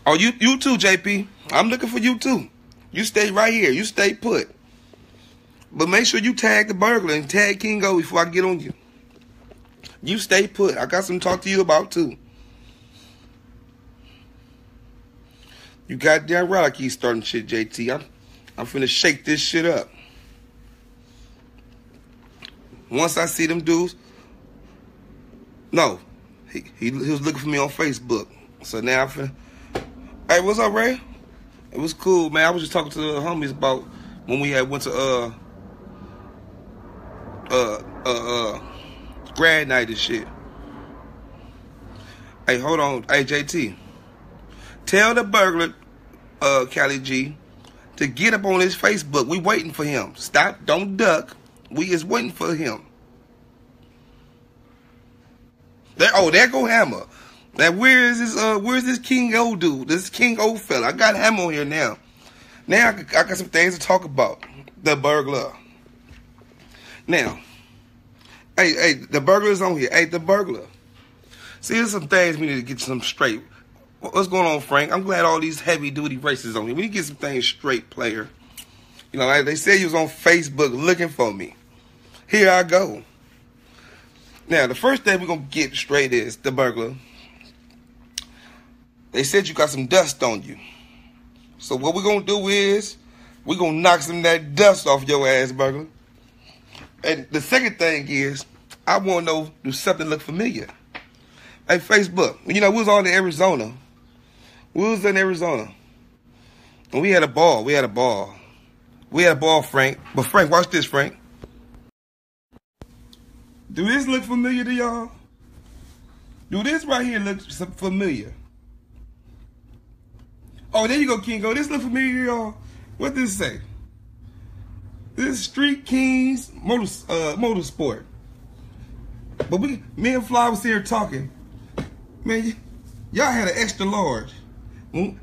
Oh, you too, JP. I'm looking for you too. You stay right here. You stay put. But make sure you tag the burglar and tag Kingo before I get on you. You stay put. I got something to talk to you about, too. You goddamn right I keep starting shit, JT. I'm finna shake this shit up. Once I see them dudes... No. He was looking for me on Facebook. So now I'm finna... Hey, what's up, Ray? It was cool, man. I was just talking to the homies about when we had went to... grad night and shit. Hey, hold on. Hey, JT. Tell the burglar, Cali G, to get up on his Facebook. We waiting for him. Stop. Don't duck. We is waiting for him. There go Hammer. Now, where's this King O dude? This King O fella. I got Hammer on here now. Now, I got some things to talk about. The burglar. Now, hey, the burglar's on here. Hey, the burglar. See, there's some things we need to get some straight. What's going on, Frank? I'm glad all these heavy-duty races on me. We need to get some things straight, player. You know, like they said you was on Facebook looking for me. Here I go. Now, the first thing we're going to get straight is the burglar. They said you got some dust on you. So what we're going to do is we're going to knock some of that dust off your ass, burglar. And the second thing is I want to know, do something look familiar? Hey, Facebook, you know, we was on in Arizona. We was in Arizona. And we had a ball. Frank. But, Frank, watch this, Frank. Do this look familiar to y'all? Do this right here look familiar? Oh, there you go, Kingo. This look familiar to y'all? What this say? This is Street Kings Motorsport. But me and Fly was here talking. Man, y'all had an extra large.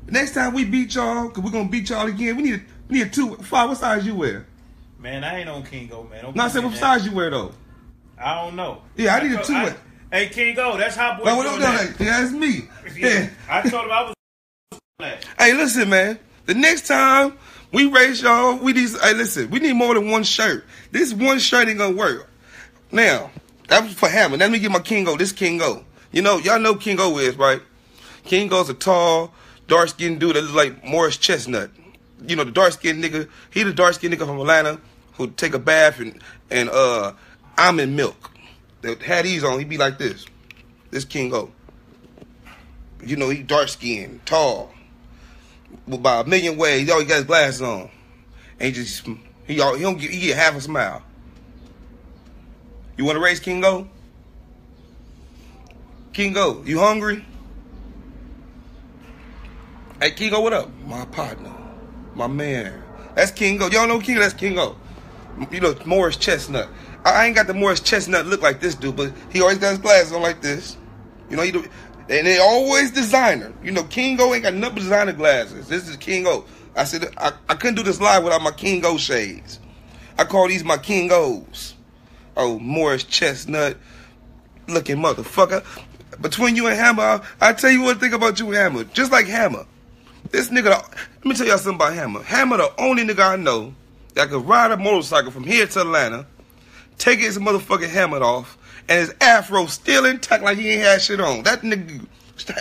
Next time we beat y'all, because we're going to beat y'all again, we need a two. Fly, what size you wear? Man, I ain't on Kingo, man. Don't no, I said what size you wear, though? I don't know. Yeah, I need a two. Hey, Kingo, that's how boys do that. Yeah, that's me. Yeah. I told him I was. Hey, listen, man. The next time we race y'all, hey, listen, we need more than one shirt. This one shirt ain't going to work. Now, that was for Hammond. Let me get my Kingo. This Kingo. You know, y'all know Kingo is, right? Kingo's a tall, dark-skinned dude that looks like Morris Chestnut. You know, the dark-skinned nigga. He the dark-skinned nigga from Atlanta who take a bath and almond milk. They had these on. He'd be like this. This Kingo. You know, he dark-skinned, tall, by a million ways. He always got his glasses on, and he get half a smile. You want to race, Kingo? Kingo, you hungry? Hey, Kingo, what up? My partner. My man. That's Kingo. Y'all know Kingo? That's Kingo. You know, Morris Chestnut. I ain't got the Morris Chestnut look like this dude, but he always got his glasses on like this. You know, and they always designer. You know, Kingo ain't got nothing but designer glasses. This is Kingo. I said, I couldn't do this live without my Kingo shades. I call these my Kingos. Oh, Morris Chestnut looking motherfucker. Between you and Hammer, I tell you one thing about you and Hammer. Just like Hammer. This nigga, let me tell y'all something about Hammer. Hammer the only nigga I know that could ride a motorcycle from here to Atlanta, take his motherfucking helmet off, and his afro still intact like he ain't had shit on. That nigga,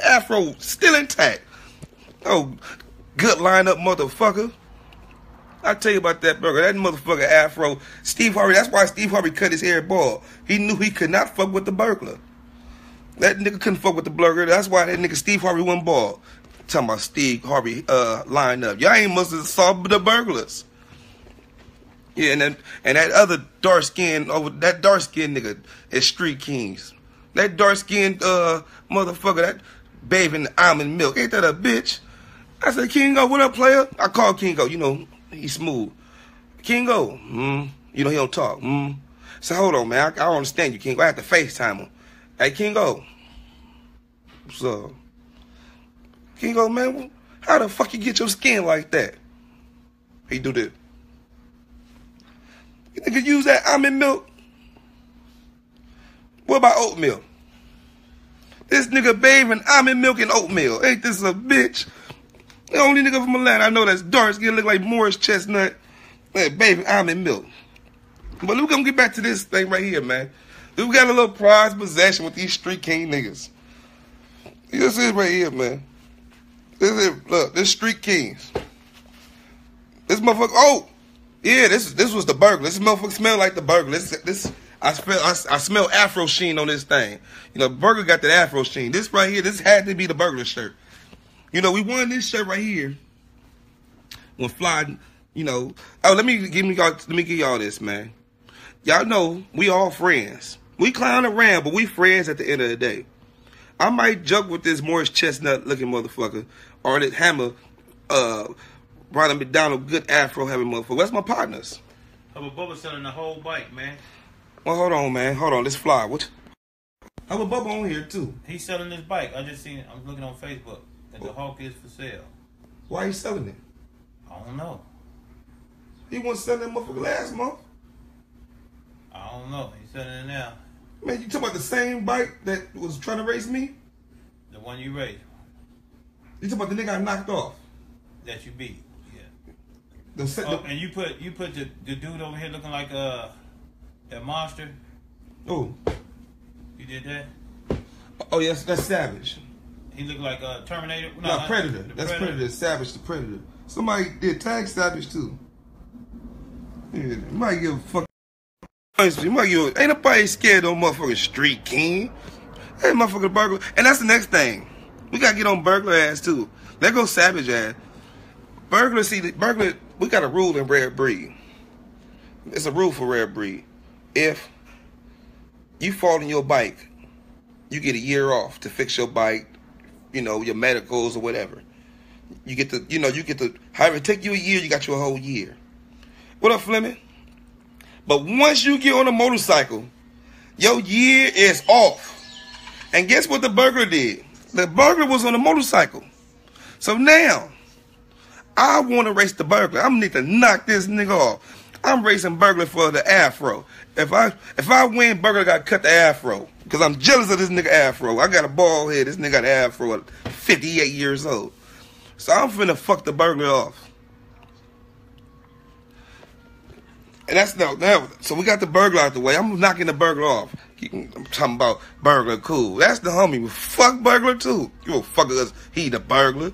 afro still intact. Oh, good lineup motherfucker. I tell you about that burger. That motherfucker afro. Steve Harvey. That's why Steve Harvey cut his hair bald. He knew he could not fuck with the burglar. That nigga couldn't fuck with the burglar. That's why that nigga Steve Harvey went bald. I'm talking about Steve Harvey lineup. Y'all ain't must have saw the burglars. Yeah, and that other dark skin nigga is Street Kings. That dark skinned motherfucker that babe in the almond milk. Ain't that a bitch? I said, Kingo, what up, player? I called Kingo. You know. He's smooth. Kingo, you know he don't talk. So hold on, man. I don't understand you, Kingo. I have to FaceTime him. Hey, Kingo. What's up? Kingo, man, how the fuck you get your skin like that? He do that. You think you use that almond milk? What about oatmeal? This nigga bathing almond milk and oatmeal. Ain't this a bitch? The only nigga from Atlanta I know that's dark skin look like Morris Chestnut. Man, baby, almond milk. But we're going to get back to this thing right here, man. We got a little prized possession with these Street King niggas. This is right here, man. This is, look, this Street Kings. This motherfucker, oh, yeah, this was the burglar. This motherfucker smell like the burglar. I smell Afro Sheen on this thing. You know, burglar got that Afro Sheen. This right here, this had to be the burglar shirt. You know, we won this shirt right here when Fly, you know. Oh, let me give y'all this, man. Y'all know we all friends. We clown around, but we friends at the end of the day. I might joke with this Morris Chestnut looking motherfucker or this Hammer, Ronald McDonald, good afro having motherfucker. That's my partners. Hubba Bubba selling the whole bike, man. Well, hold on, man. Hold on. Let's Fly. What? Hubba Bubba on here, too. He's selling this bike. I just seen it. I'm looking on Facebook. And the Hawk is for sale. Why are you selling it? I don't know. He wasn't selling that motherfucker last month. I don't know. He's selling it now. Man, you talking about the same bike that was trying to race me? The one you raced. You talking about the nigga I knocked off? That you beat. Yeah. And you put the dude over here looking like that monster. Oh. You did that? Oh yes, that's Savage. He looked like a Terminator. No, Predator. That's Predator. Savage the Predator. Somebody did tag Savage too. Yeah, you might give a fuck. You might give. Ain't nobody scared of no motherfucking street king. Ain't motherfucking burglar. And that's the next thing. We gotta get on burglar ass too. Let go Savage ass. Burglar, see, the burglar. We got a rule in Rare Breed. It's a rule for Rare Breed. If you fall on your bike, you get a year off to fix your bike. You know, your medicals or whatever. You get to, you know, you get to, however it take you a year, you got your whole year. What up, Fleming? But once you get on a motorcycle, your year is off. And guess what the burglar did? The burglar was on a motorcycle. So now, I want to race the burglar. I'm going to need to knock this nigga off. I'm racing burglar for the afro. If I win, burglar got to cut the afro. Because I'm jealous of this nigga afro. I got a bald head. This nigga got an afro at 58 years old. So I'm finna fuck the burglar off. And that's no. So we got the burglar out the way. I'm knocking the burglar off. I'm talking about burglar cool. That's the homie. Fuck burglar too. You a fucker. He the burglar.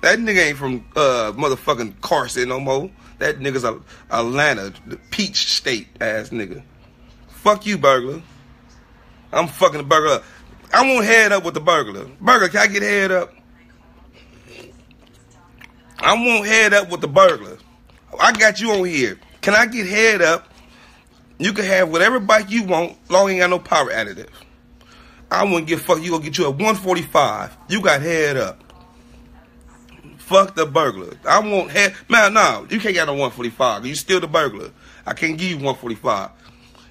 That nigga ain't from motherfucking Carson no more. That nigga's a Atlanta, the Peach State ass nigga. Fuck you, burglar. I'm fucking the burglar up. I won't head up with the burglar. Burglar, can I get head up? I won't head up with the burglar. I got you on here. Can I get head up? You can have whatever bike you want, long ain't got no power additive. I wouldn't give a fuck. You gonna get you a 145. You got head up. Fuck the burglar. I won't head. Man, no, you can't get no 145. You still the burglar. I can't give you 145.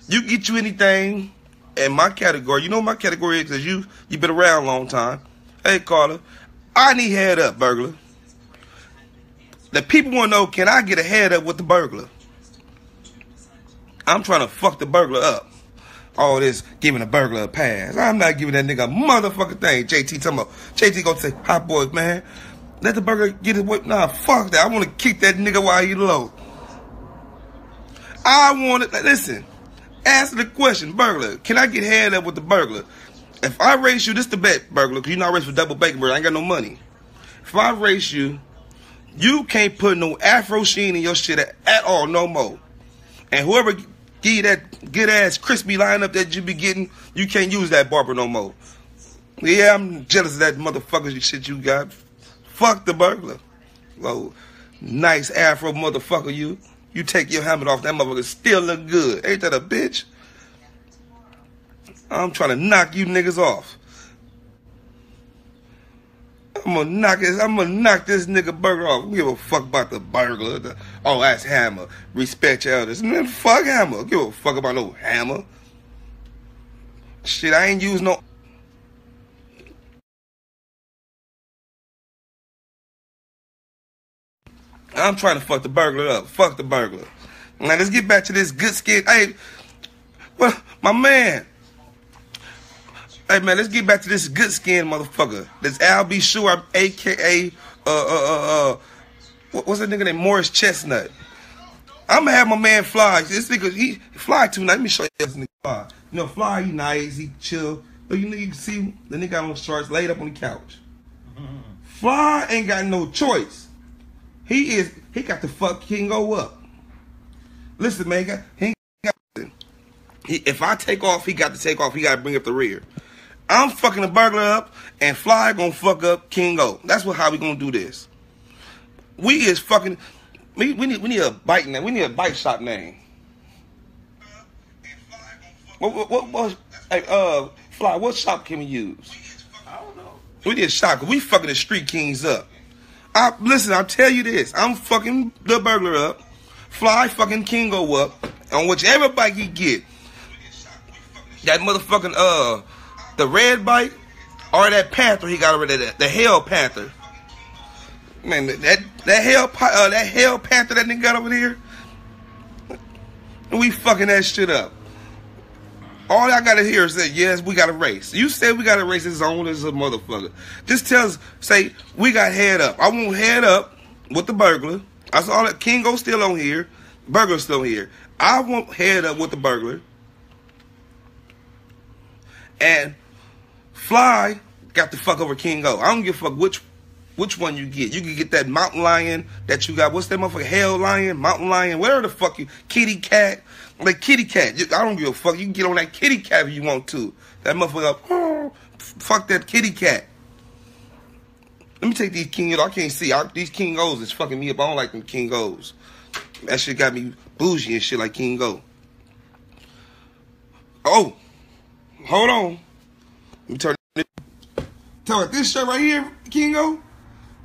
You get you anything in my category. You know what my category is because you been around a long time. Hey, Carla, I need head up, burglar. The people want to know, can I get a head up with the burglar? I'm trying to fuck the burglar up. All this giving a burglar a pass. I'm not giving that nigga a motherfucking thing. JT talking about. JT gonna say, hot boy, man. Let the burglar get his whip. Nah, fuck that. I want to kick that nigga while he low. I want it. Listen, ask the question, burglar. Can I get head up with the burglar? If I race you, this the bet, burglar, because you not race for double bacon burger. I ain't got no money. If I race you, you can't put no afro sheen in your shit at all no more. And whoever give you that good ass crispy lineup that you be getting, you can't use that barber no more. Yeah, I'm jealous of that motherfucker shit you got. Fuck the burglar. Whoa, nice afro motherfucker you. You take your helmet off, that motherfucker still look good. Ain't that a bitch? I'm trying to knock you niggas off. I'm gonna knock this nigga burglar off. I don't give a fuck about the burglar. Oh, that's Hammer. Respect your elders. Man, fuck Hammer. Give a fuck about no Hammer. Shit, I ain't use no. I'm trying to fuck the burglar up. Fuck the burglar. Now let's get back to this good skin. Hey, well, my man. Hey man, let's get back to this good skin motherfucker. This Al B. Sure, AKA what's that nigga named Morris Chestnut? I'ma have my man Fly. This nigga he Fly tonight. Let me show you this nigga Fly. You know Fly, he nice, he chill. But you know you can see the nigga got on shorts, laid up on the couch. Fly ain't got no choice. He got the fuck King O up. Listen, man, he ain't got nothing. If I take off, he got to take off. He got to bring up the rear. I'm fucking the burglar up, and Fly gonna fuck up King O. That's how we gonna do this. We is fucking. We need a bike name. We need a bike shop name. Fly? What shop can we use? I don't know. We need a shop. We fucking the street kings up. Listen, I'll tell you this. I'm fucking the burglar up. Fly fucking Kingo up. On whichever bike he get. That motherfucking, the red bike. Or that Panther he got rid of. The Hell Panther. Man, that Hell Panther that nigga got over there. We fucking that shit up. All I gotta hear is that, yes, we got a race. You said we got a race, it's on as a motherfucker. Just tell us, say, we got head up. I want head up with the burglar. I saw that Kingo still on here. Burglar's still here. I want head up with the burglar. And Fly got the fuck over Kingo. I don't give a fuck which one you get. You can get that mountain lion that you got. What's that motherfucker? Hell lion, mountain lion, whatever the fuck you, kitty cat. Like kitty cat. I don't give a fuck. You can get on that kitty cat if you want to. That motherfucker up. Oh, fuck that kitty cat. Let me take these Kingos. I can't see. These Kingos is fucking me up. I don't like them Kingos. That shit got me bougie and shit like Kingo. Oh. Hold on. Let me turn this. Tell her this shirt right here, Kingo.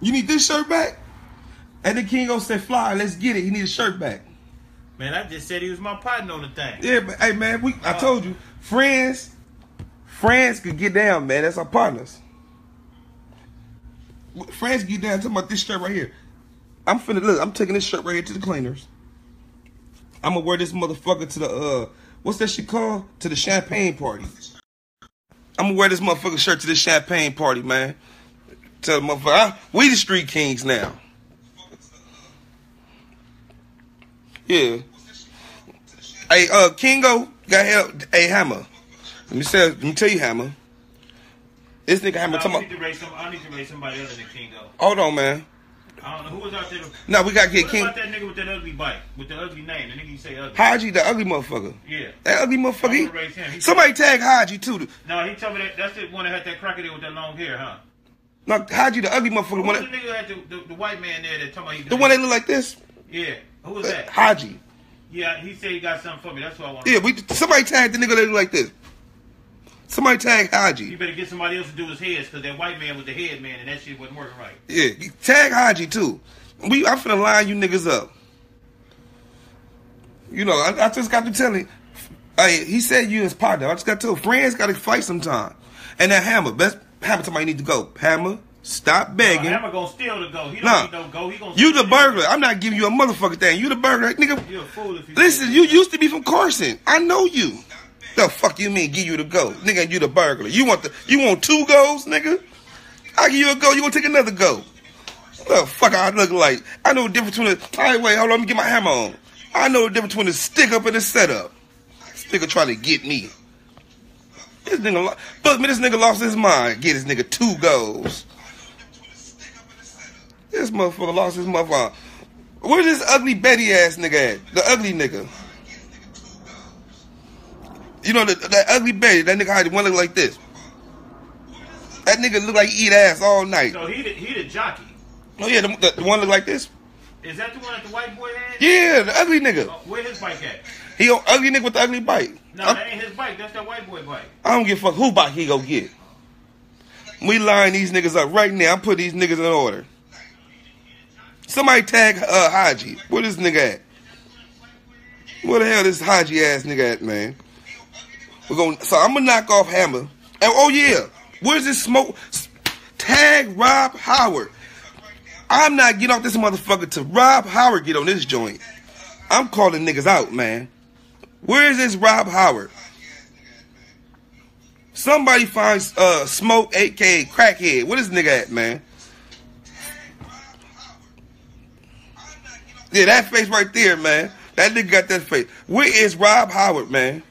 You need this shirt back? And then Kingo said, Fly, let's get it. He need a shirt back. Man, I just said he was my partner on the thing. Yeah, but hey, man, I told you, friends could get down, man. That's our partners. Friends get down. I'm talking about this shirt right here. I'm finna look. I'm taking this shirt right here to the cleaners. I'm gonna wear this motherfucker to the what's that shit called? To the champagne party. I'm gonna wear this motherfucker shirt to the champagne party, man. To the motherfucker, we the street kings now. Yeah. Hey, Kingo got help. Hey, Hammer. Let me tell you, Hammer. This nigga Hammer. No, I need to raise somebody other than Kingo. Hold on, man. I don't know who was out there. No, we gotta get King. What about that nigga with that ugly bike, with the ugly name? The nigga you say ugly. Haji, the ugly motherfucker. Yeah. That ugly motherfucker. Somebody tag Haji too. No, he told me that. That's the one that had that cracker there with that long hair, huh? No, Haji, the ugly motherfucker. Who's the nigga had the white man there that talking about he? The one that look like this. Yeah. Who was that? Haji. Yeah, he said he got something for me. That's what I want. Yeah, somebody tagged the nigga that look like this. Somebody tag Haji. You better get somebody else to do his heads, because that white man was the head man and that shit wasn't working right. Yeah, tag Haji too. I'm finna line you niggas up. You know, I just got to tell him. He said you his partner. I just got to tell him. Friends got to fight sometime. And that Hammer, best Hammer, somebody need to go. Hammer, stop begging. Hammer gonna steal the go. He don't need no go. He gonna you the burglar. I'm not giving you a motherfucking thing. You the burglar, nigga. You're a fool if you. Listen, you used to be from Carson. I know you. The fuck you mean give you the go? Nigga, you the burglar. You want two goes, nigga? I give you a go, you gonna take another go. The fuck I look like? I know the difference between the... All right, wait, hold on, let me get my hammer on. I know the difference between the stick-up and the setup. This nigga trying to get me. This nigga... Fuck me, this nigga lost his mind. Get this nigga two goes. This motherfucker lost his motherfucker. Where's this ugly Betty-ass nigga at? The ugly nigga. You know, that ugly baby, that nigga had one look like this. That nigga look like he eat ass all night. So he the jockey. Oh, yeah, the one look like this. Is that the one that the white boy had? Yeah, the ugly nigga. Where his bike at? He on ugly nigga with the ugly bike. No, that ain't his bike. That's that white boy bike. I don't give a fuck who bike he go get. We line these niggas up right now. I'm putting these niggas in order. Somebody tag Haji. Where this nigga at? Where the hell this Haji ass nigga at, man? So I'm gonna knock off Hammer. And, oh yeah, where's this smoke? Tag Rob Howard. I'm not getting off this motherfucker till Rob Howard get on this joint. I'm calling niggas out, man. Where is this Rob Howard? Somebody finds Smoke, aka Crackhead. Where this nigga at, man? Yeah, that face right there, man. That nigga got that face. Where is Rob Howard, man?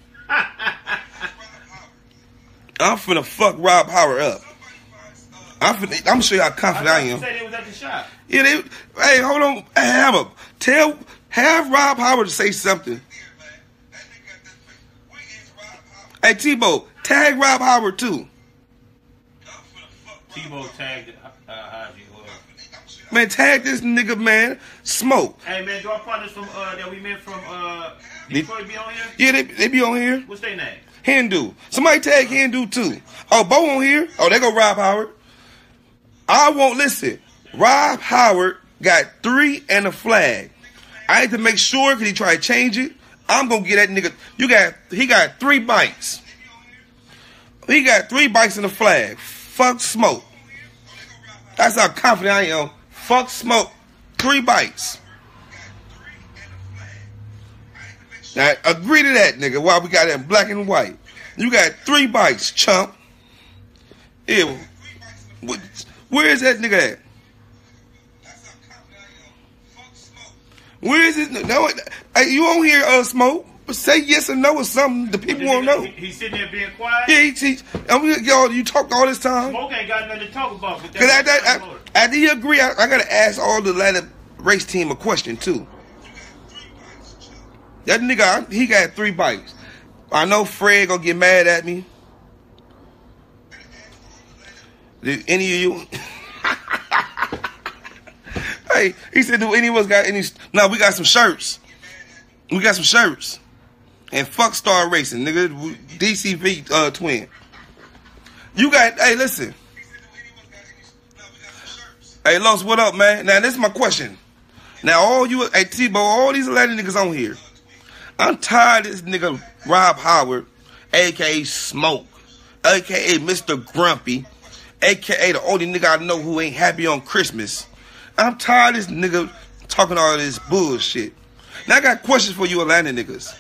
I'm finna fuck Rob Howard up. I'm sure how confident I am. They was at the shop. Yeah, hey, hold on. Have Rob Howard to say something. Hey, T-Bo, tag Rob Howard too. T-Bo tagged Haji. Man, tag this nigga, man. Smoke. Hey, man, do our partners from that we met from Detroit be on here? Yeah, they be on here. What's their name? Hindu. Somebody tag Hindu too. Oh, Bo on here. Oh, there go Rob Howard. I won't listen. Rob Howard got 3 and a flag. I had to make sure because he tried to change it. I'm gonna get that nigga. He got 3 bikes. He got 3 bikes and a flag. Fuck Smoke. That's how confident I am. Fuck Smoke. 3 bikes. Now, agree to that, nigga, while we got it in black and white. You got 3 bites, chump. Yeah. Where is that nigga at? Where is it? No, you don't hear smoke. Say yes or no or something. The people won't know. He's sitting there being quiet. Yeah, y'all, you talked all this time. Smoke ain't got nothing to talk about. Because I do agree. I gotta ask all the Atlanta race team a question too. That nigga, he got 3 bites. I know Fred gonna get mad at me. Did any of you? Hey, he said, do anyone's got any? No, we got some shirts. We got some shirts. And fuck Star Racing, nigga. DCV twin. You got, hey, listen. Hey, Los, what up, man? Now, this is my question. Now, all you, hey, T-Bo, all these Atlanta niggas on here. I'm tired of this nigga Rob Howard, a.k.a. Smoke, a.k.a. Mr. Grumpy, a.k.a. the only nigga I know who ain't happy on Christmas. I'm tired of this nigga talking all this bullshit. Now, I got questions for you Atlanta niggas.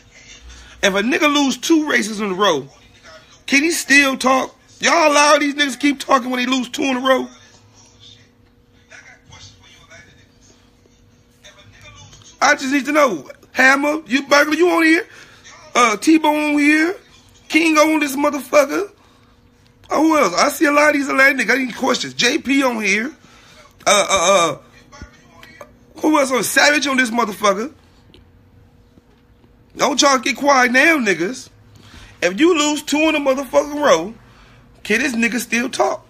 If a nigga lose 2 races in a row, can he still talk? Y'all allow these niggas to keep talking when they lose 2 in a row? I just need to know. Hammer, you Burglar, you on here? T-Bone on here? King on this motherfucker? Oh, who else? I see a lot of these Atlanta niggas. I need questions. JP on here. Who else on? Savage on this motherfucker? Don't y'all get quiet now, niggas. If you lose 2 in a motherfucking row, can this nigga still talk?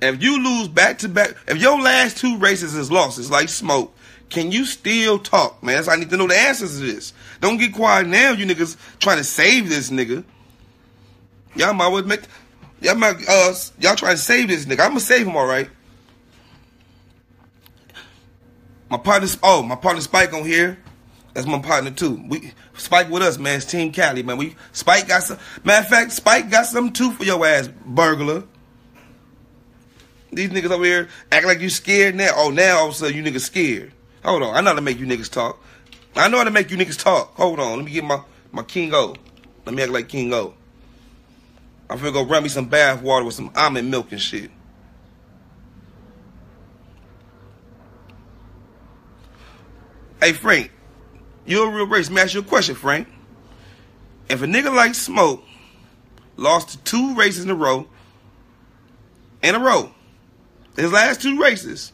If you lose back-to-back, if your last 2 races is losses, like Smoke, can you still talk, man? That's why I need to know the answers to this. Don't get quiet now, you niggas trying to save this nigga. Y'all might well make, y'all trying to save this nigga. I'm gonna save him, all right? My partner Spike on here. That's my partner too. We Spike with us, man. It's Team Cali, man. We Spike got some. Matter of fact, Spike got something too for your ass, Burglar. These niggas over here act like you scared now. Oh, now all of a sudden you niggas scared. Hold on, I know how to make you niggas talk. I know how to make you niggas talk. Hold on, let me get my King O. Let me act like King O. I'm finna go run me some bath water with some almond milk and shit. Hey, Frank, you're a real race. Let me ask you a question, Frank. If a nigga like Smoke lost to 2 races in a row, his last 2 races,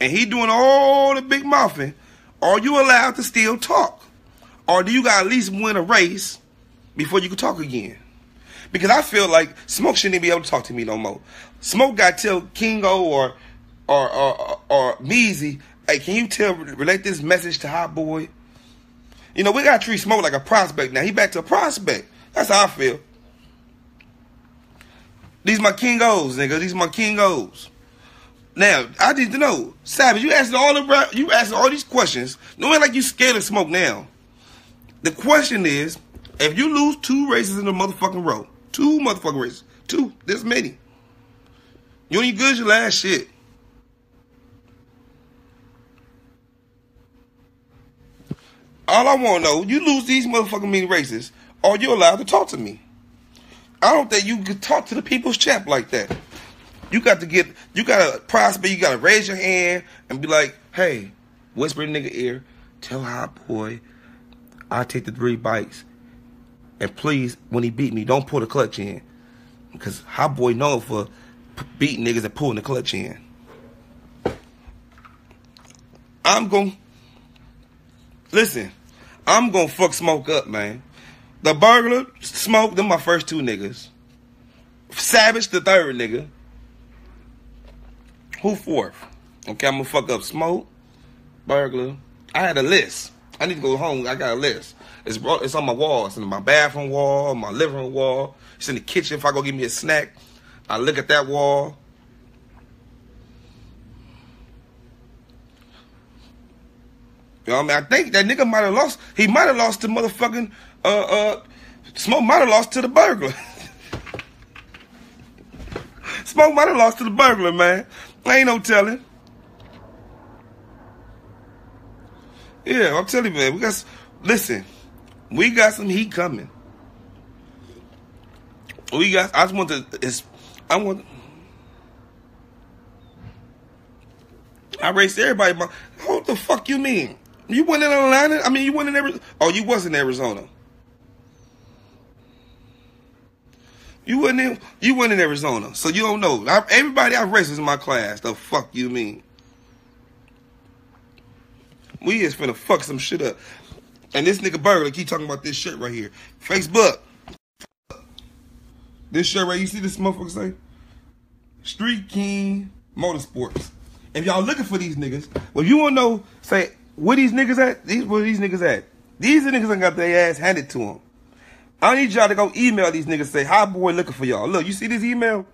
and he doing all the big mouthing, are you allowed to still talk? Or do you got to at least win a race before you can talk again? Because I feel like Smoke shouldn't even be able to talk to me no more. Smoke got to tell Kingo or Meezy, hey, can you relate this message to Hot Boy? You know, we got to treat Smoke like a prospect now. He back to a prospect. That's how I feel. These my King O's, nigga. These my King O's. Now, I need to know. Savage, you asking all these questions. No, ain't like you scared of Smoke now. The question is, if you lose 2 races in a motherfucking row, 2 motherfucking races, 2, this many, you ain't good as your last shit. All I want to know, you lose these motherfucking mean races, are you allowed to talk to me? I don't think you can talk to the people's champ like that. You got to prosper, you got to raise your hand and be like, hey, whisper in the nigga ear, tell Hot Boy, I take the 3 bites. And please, when he beat me, don't pull the clutch in. Because Hot Boy known for beating niggas and pulling the clutch in. I'm going to fuck Smoke up, man. The Burglar, Smoke, them my first 2 niggas. Savage, the 3rd nigga. Who 4th? Okay, I'm going to fuck up Smoke, Burglar. I had a list. I need to go home. I got a list. It's on my wall. It's in my bathroom wall, my living room wall. It's in the kitchen. If I go get me a snack, I look at that wall. You know what I mean? I think that nigga might have lost. He might have lost to motherfucking Smoke might have lost to the Burglar. Smoke might have lost to the Burglar, man. I ain't no telling. Yeah, I'm telling you, man. Listen, We got some heat coming. I raced everybody. What the fuck you mean? You went in Atlanta? I mean, you went in Arizona. Oh, you was in Arizona. You went in Arizona, so you don't know. Everybody I raced was in my class. The fuck you mean? We is finna fuck some shit up. And this nigga Burger keep talking about this shit right here. Facebook. This shirt right, you see this motherfucker say? Street King Motorsports. If y'all looking for these niggas, well, if you want to know, say, where these niggas at? Where these niggas at? These niggas done got their ass handed to them. I need y'all to go email these niggas and say, Hot Boy looking for y'all. Look, you see this email?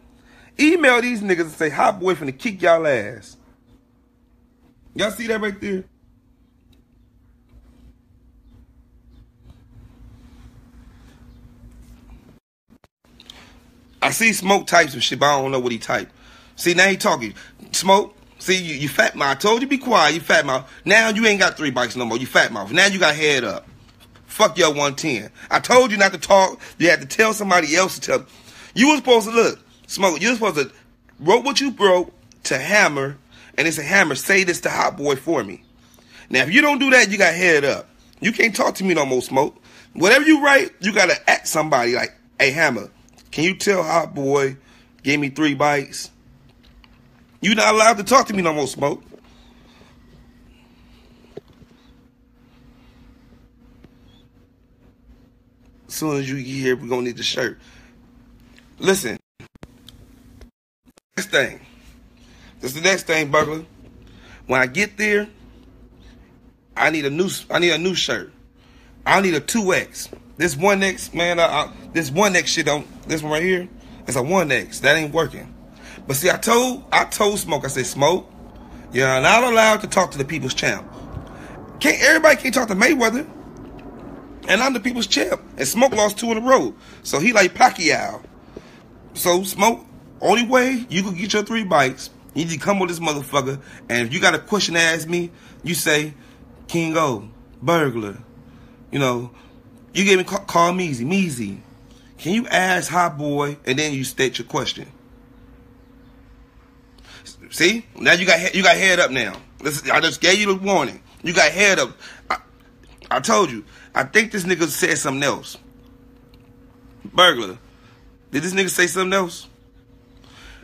Email these niggas and say, Hot Boy finna kick y'all ass. Y'all see that right there? I see Smoke types of shit, but I don't know what he typed. See, now he talking. Smoke, see, you fat mouth. I told you be quiet, you fat mouth. Now you ain't got 3 bikes no more, you fat mouth. Now you got head up. Fuck your 110. I told you not to talk. You had to tell somebody else to tell. You was supposed to look, Smoke, you was supposed to wrote what you wrote to Hammer, and it's a Hammer, say this to Hot Boy for me. Now, if you don't do that, you got head up. You can't talk to me no more, Smoke. Whatever you write, you got to at somebody like, hey, Hammer, can you tell Hot Boy, give me 3 bikes? You not allowed to talk to me no more, Smoke. As soon as you get here, we're going to need the shirt. Listen. Next thing. This is the next thing, Burglar. When I get there, I need a new shirt. I need a 2X. This 1X, man, this 1X shit don't, this one right here, it's a 1X. That ain't working. But see, I told Smoke, I said, Smoke, you're not allowed to talk to the People's Champ. Everybody can't talk to Mayweather. And I'm the People's Champ. And Smoke lost 2 in a row. So he like Pacquiao. So Smoke, only way you can get your 3 bikes, you need to come with this motherfucker. And if you got a question to ask me, you say, King O, Burglar, you know, you gave me call Meezy. Meezy, can you ask Hot Boy? And then you state your question. See, now you got head up now. Listen, I just gave you the warning. You got head up. I told you. I think this nigga said something else. Burglar, did this nigga say something else?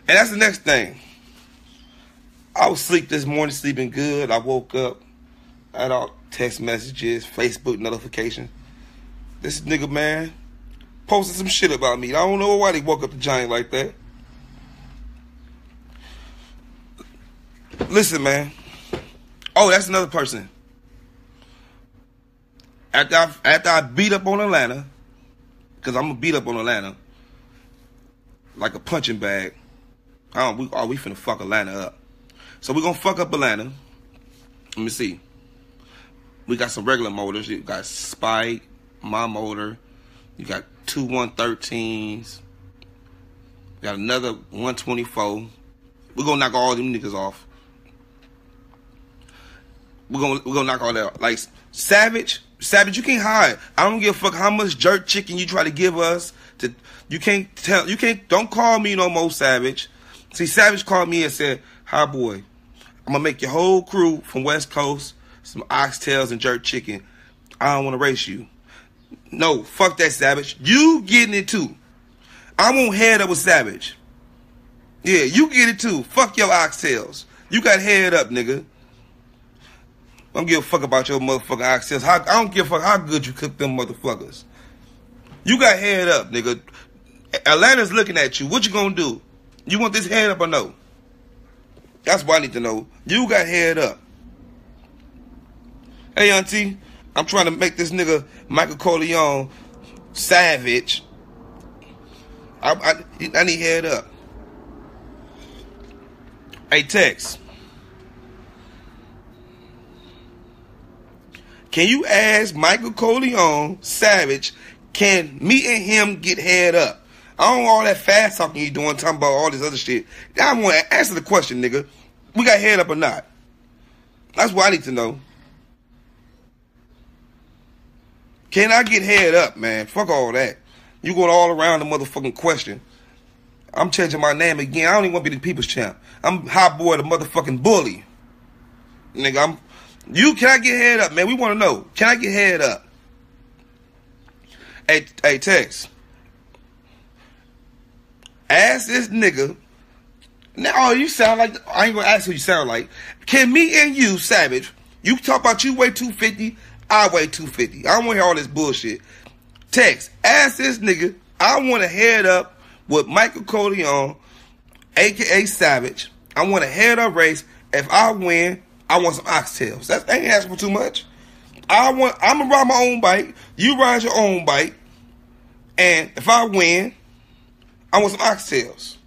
And that's the next thing. I was asleep this morning, sleeping good. I woke up. I had all text messages, Facebook notifications. This nigga, man, posted some shit about me. I don't know why they woke up the giant like that. Listen, man. Oh, that's another person. After I beat up on Atlanta, because I'm going to beat up on Atlanta like a punching bag. We finna fuck Atlanta up. So we're going to fuck up Atlanta. Let me see. We got some regular motors. You got Spike. My motor, you got 2 113s, you got another 124. We're gonna knock all them niggas off. We're gonna knock all that off. Like Savage, you can't hide. I don't give a fuck how much jerk chicken you try to give us. Don't call me no more, Savage. See, Savage called me and said, Hot Boy, I'm gonna make your whole crew from West Coast some oxtails and jerk chicken. I don't wanna race you. No, fuck that, Savage. You getting it too. I won't head up with Savage. Yeah, you get it too. Fuck your oxtails. You got head up, nigga. I don't give a fuck about your motherfucking oxtails. I don't give a fuck how good you cook them motherfuckers. You got head up, nigga. Atlanta's looking at you. What you gonna do? You want this head up or no? That's what I need to know. You got head up. Hey, auntie. I'm trying to make this nigga Michael Corleone Savage. I need head up. Hey, Tex. Can you ask Michael Corleone Savage, can me and him get head up? I don't want all that fast talking you doing, talking about all this other shit. I want to answer the question, nigga. We got head up or not? That's what I need to know. Can I get head up, man? Fuck all that. You going all around the motherfucking question. I'm changing my name again. I don't even want to be the people's champ. I'm Hot Boy, the motherfucking bully. Nigga, I'm... You, can I get head up, man? We want to know. Can I get head up? Hey, Tex. Ask this nigga. Now, oh, you sound like... I ain't going to ask who you sound like. Can me and you, Savage, you talk about you weigh 250, I weigh 250. I don't want to hear all this bullshit. Tex, ask this nigga. I want to head up with Michael Coleon, a.k.a. Savage. I want to head up race. If I win, I want some oxtails. That ain't asking for too much. I'm going to ride my own bike. You ride your own bike. And if I win, I want some oxtails.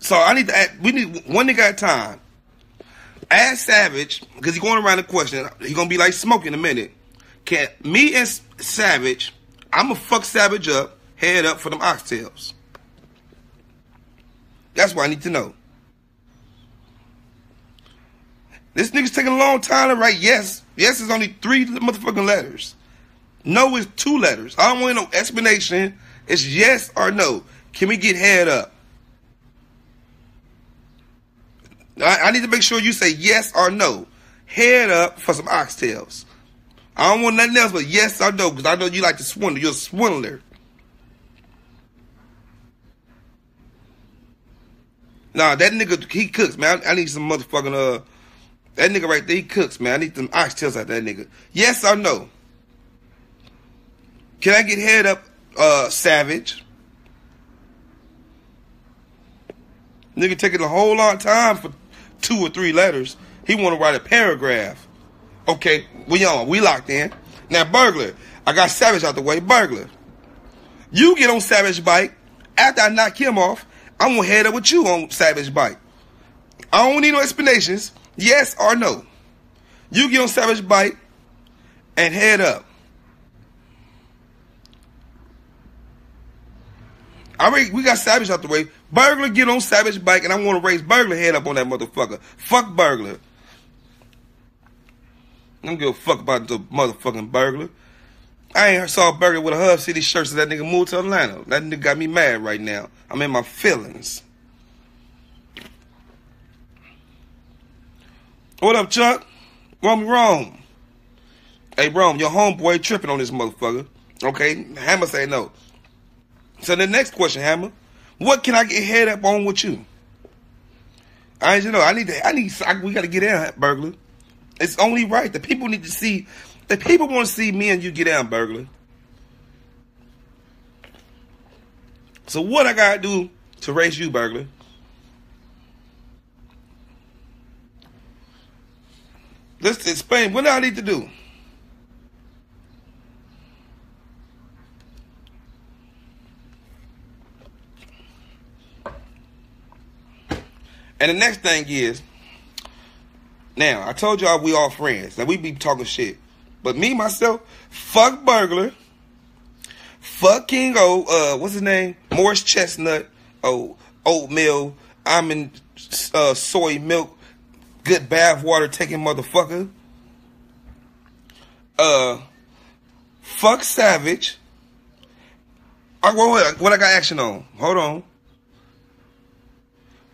So I need to ask, we need one nigga at a time. Ask Savage, because he's going around the question. He's going to be like Smoke in a minute. Can me and Savage, I'm going to fuck Savage up, head up for them oxtails. That's what I need to know. This nigga's taking a long time to write yes. Yes is only 3 motherfucking letters. No is 2 letters. I don't want no explanation. It's yes or no. Can we get head up? I need to make sure you say yes or no. Head up for some oxtails. I don't want nothing else but yes or no, because I know you like to swindle. You're a swindler. Nah, that nigga, he cooks, man. I need some motherfucking, that nigga right there, he cooks, man. I need some oxtails out that nigga. Yes or no? Can I get head up, Savage? Nigga taking a whole lot of time for 2 or 3 letters. He want to write a paragraph. Okay, we on. We locked in. Now, Burglar. I got Savage out the way. Burglar. You get on Savage bike. After I knock him off, I'm going to head up with you on Savage bike. I don't need no explanations. Yes or no. You get on Savage bike and head up. We got Savage out the way. Burglar get on Savage bike, and I want to raise Burglar head up on that motherfucker. Fuck Burglar. I don't give a fuck about the motherfucking Burglar. I ain't saw Burglar with a Hub City shirt, so that nigga moved to Atlanta. That nigga got me mad right now. I'm in my feelings. What up, Chuck? Want me wrong? Hey, Rome, your homeboy tripping on this motherfucker. Okay? Hammer say no. So the next question, Hammer, what can I get head up on with you? I you know we gotta get in, Burglar. It's only right. The people need to see. The people want to see me and you get in, Burglar. So what I gotta do to race you, Burglar? Let's explain. What do I need to do? And the next thing is, now, I told y'all we all friends. Now, we be talking shit. But me, myself, fuck Burglar. Fuck King O. What's his name? Morris Chestnut. Oh, oatmeal. I'm in soy milk. Good bath water taking motherfucker. Fuck Savage. What I got action on? Hold on.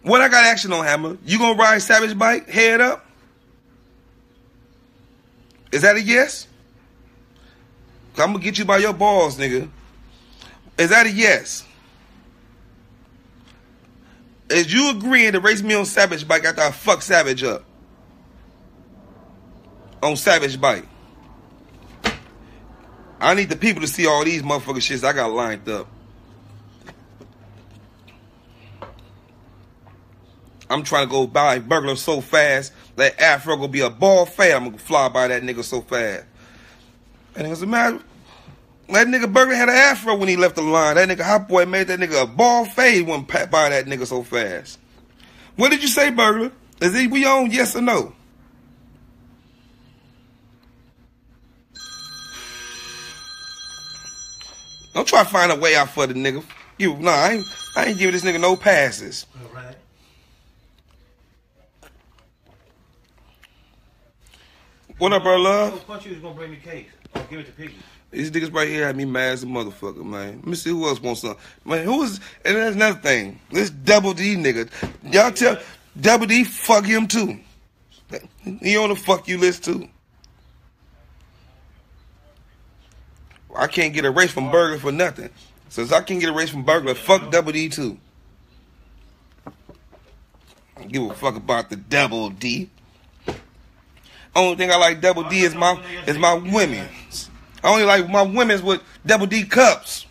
What I got action on, Hammer? You gonna ride Savage bike, head up? Is that a yes? I'm gonna get you by your balls, nigga. Is that a yes? Is you agreeing to race me on Savage bike after I fuck Savage up? On Savage bike. I need the people to see all these motherfucking shits I got lined up. I'm trying to go by Burglar so fast that Afro gonna be a ball fat. I'm gonna fly by that nigga so fast. And it was a matter. That nigga Burglar had an Afro when he left the line. That nigga Hot Boy made that nigga a ball fade when by that nigga so fast. What did you say, Burglar? Is he we on? Yes or no? Don't try to find a way out for the nigga. You nah, I ain't giving this nigga no passes. All right. What up, bro, love? I thought you was gonna bring me cake. I'll give it to Piggy. These niggas right here had me mad as a motherfucker, man. Let me see who else wants something. Man, who is... And that's another thing. This Double D nigga. Y'all tell... Double D, fuck him, too. He on the fuck you list, too. I can't get a race from Burglar for nothing. Since I can't get a race from Burglar, fuck Double D, too. I don't give a fuck about the Double D. Only thing I like Double D is my women. I only like my women's with Double D cups.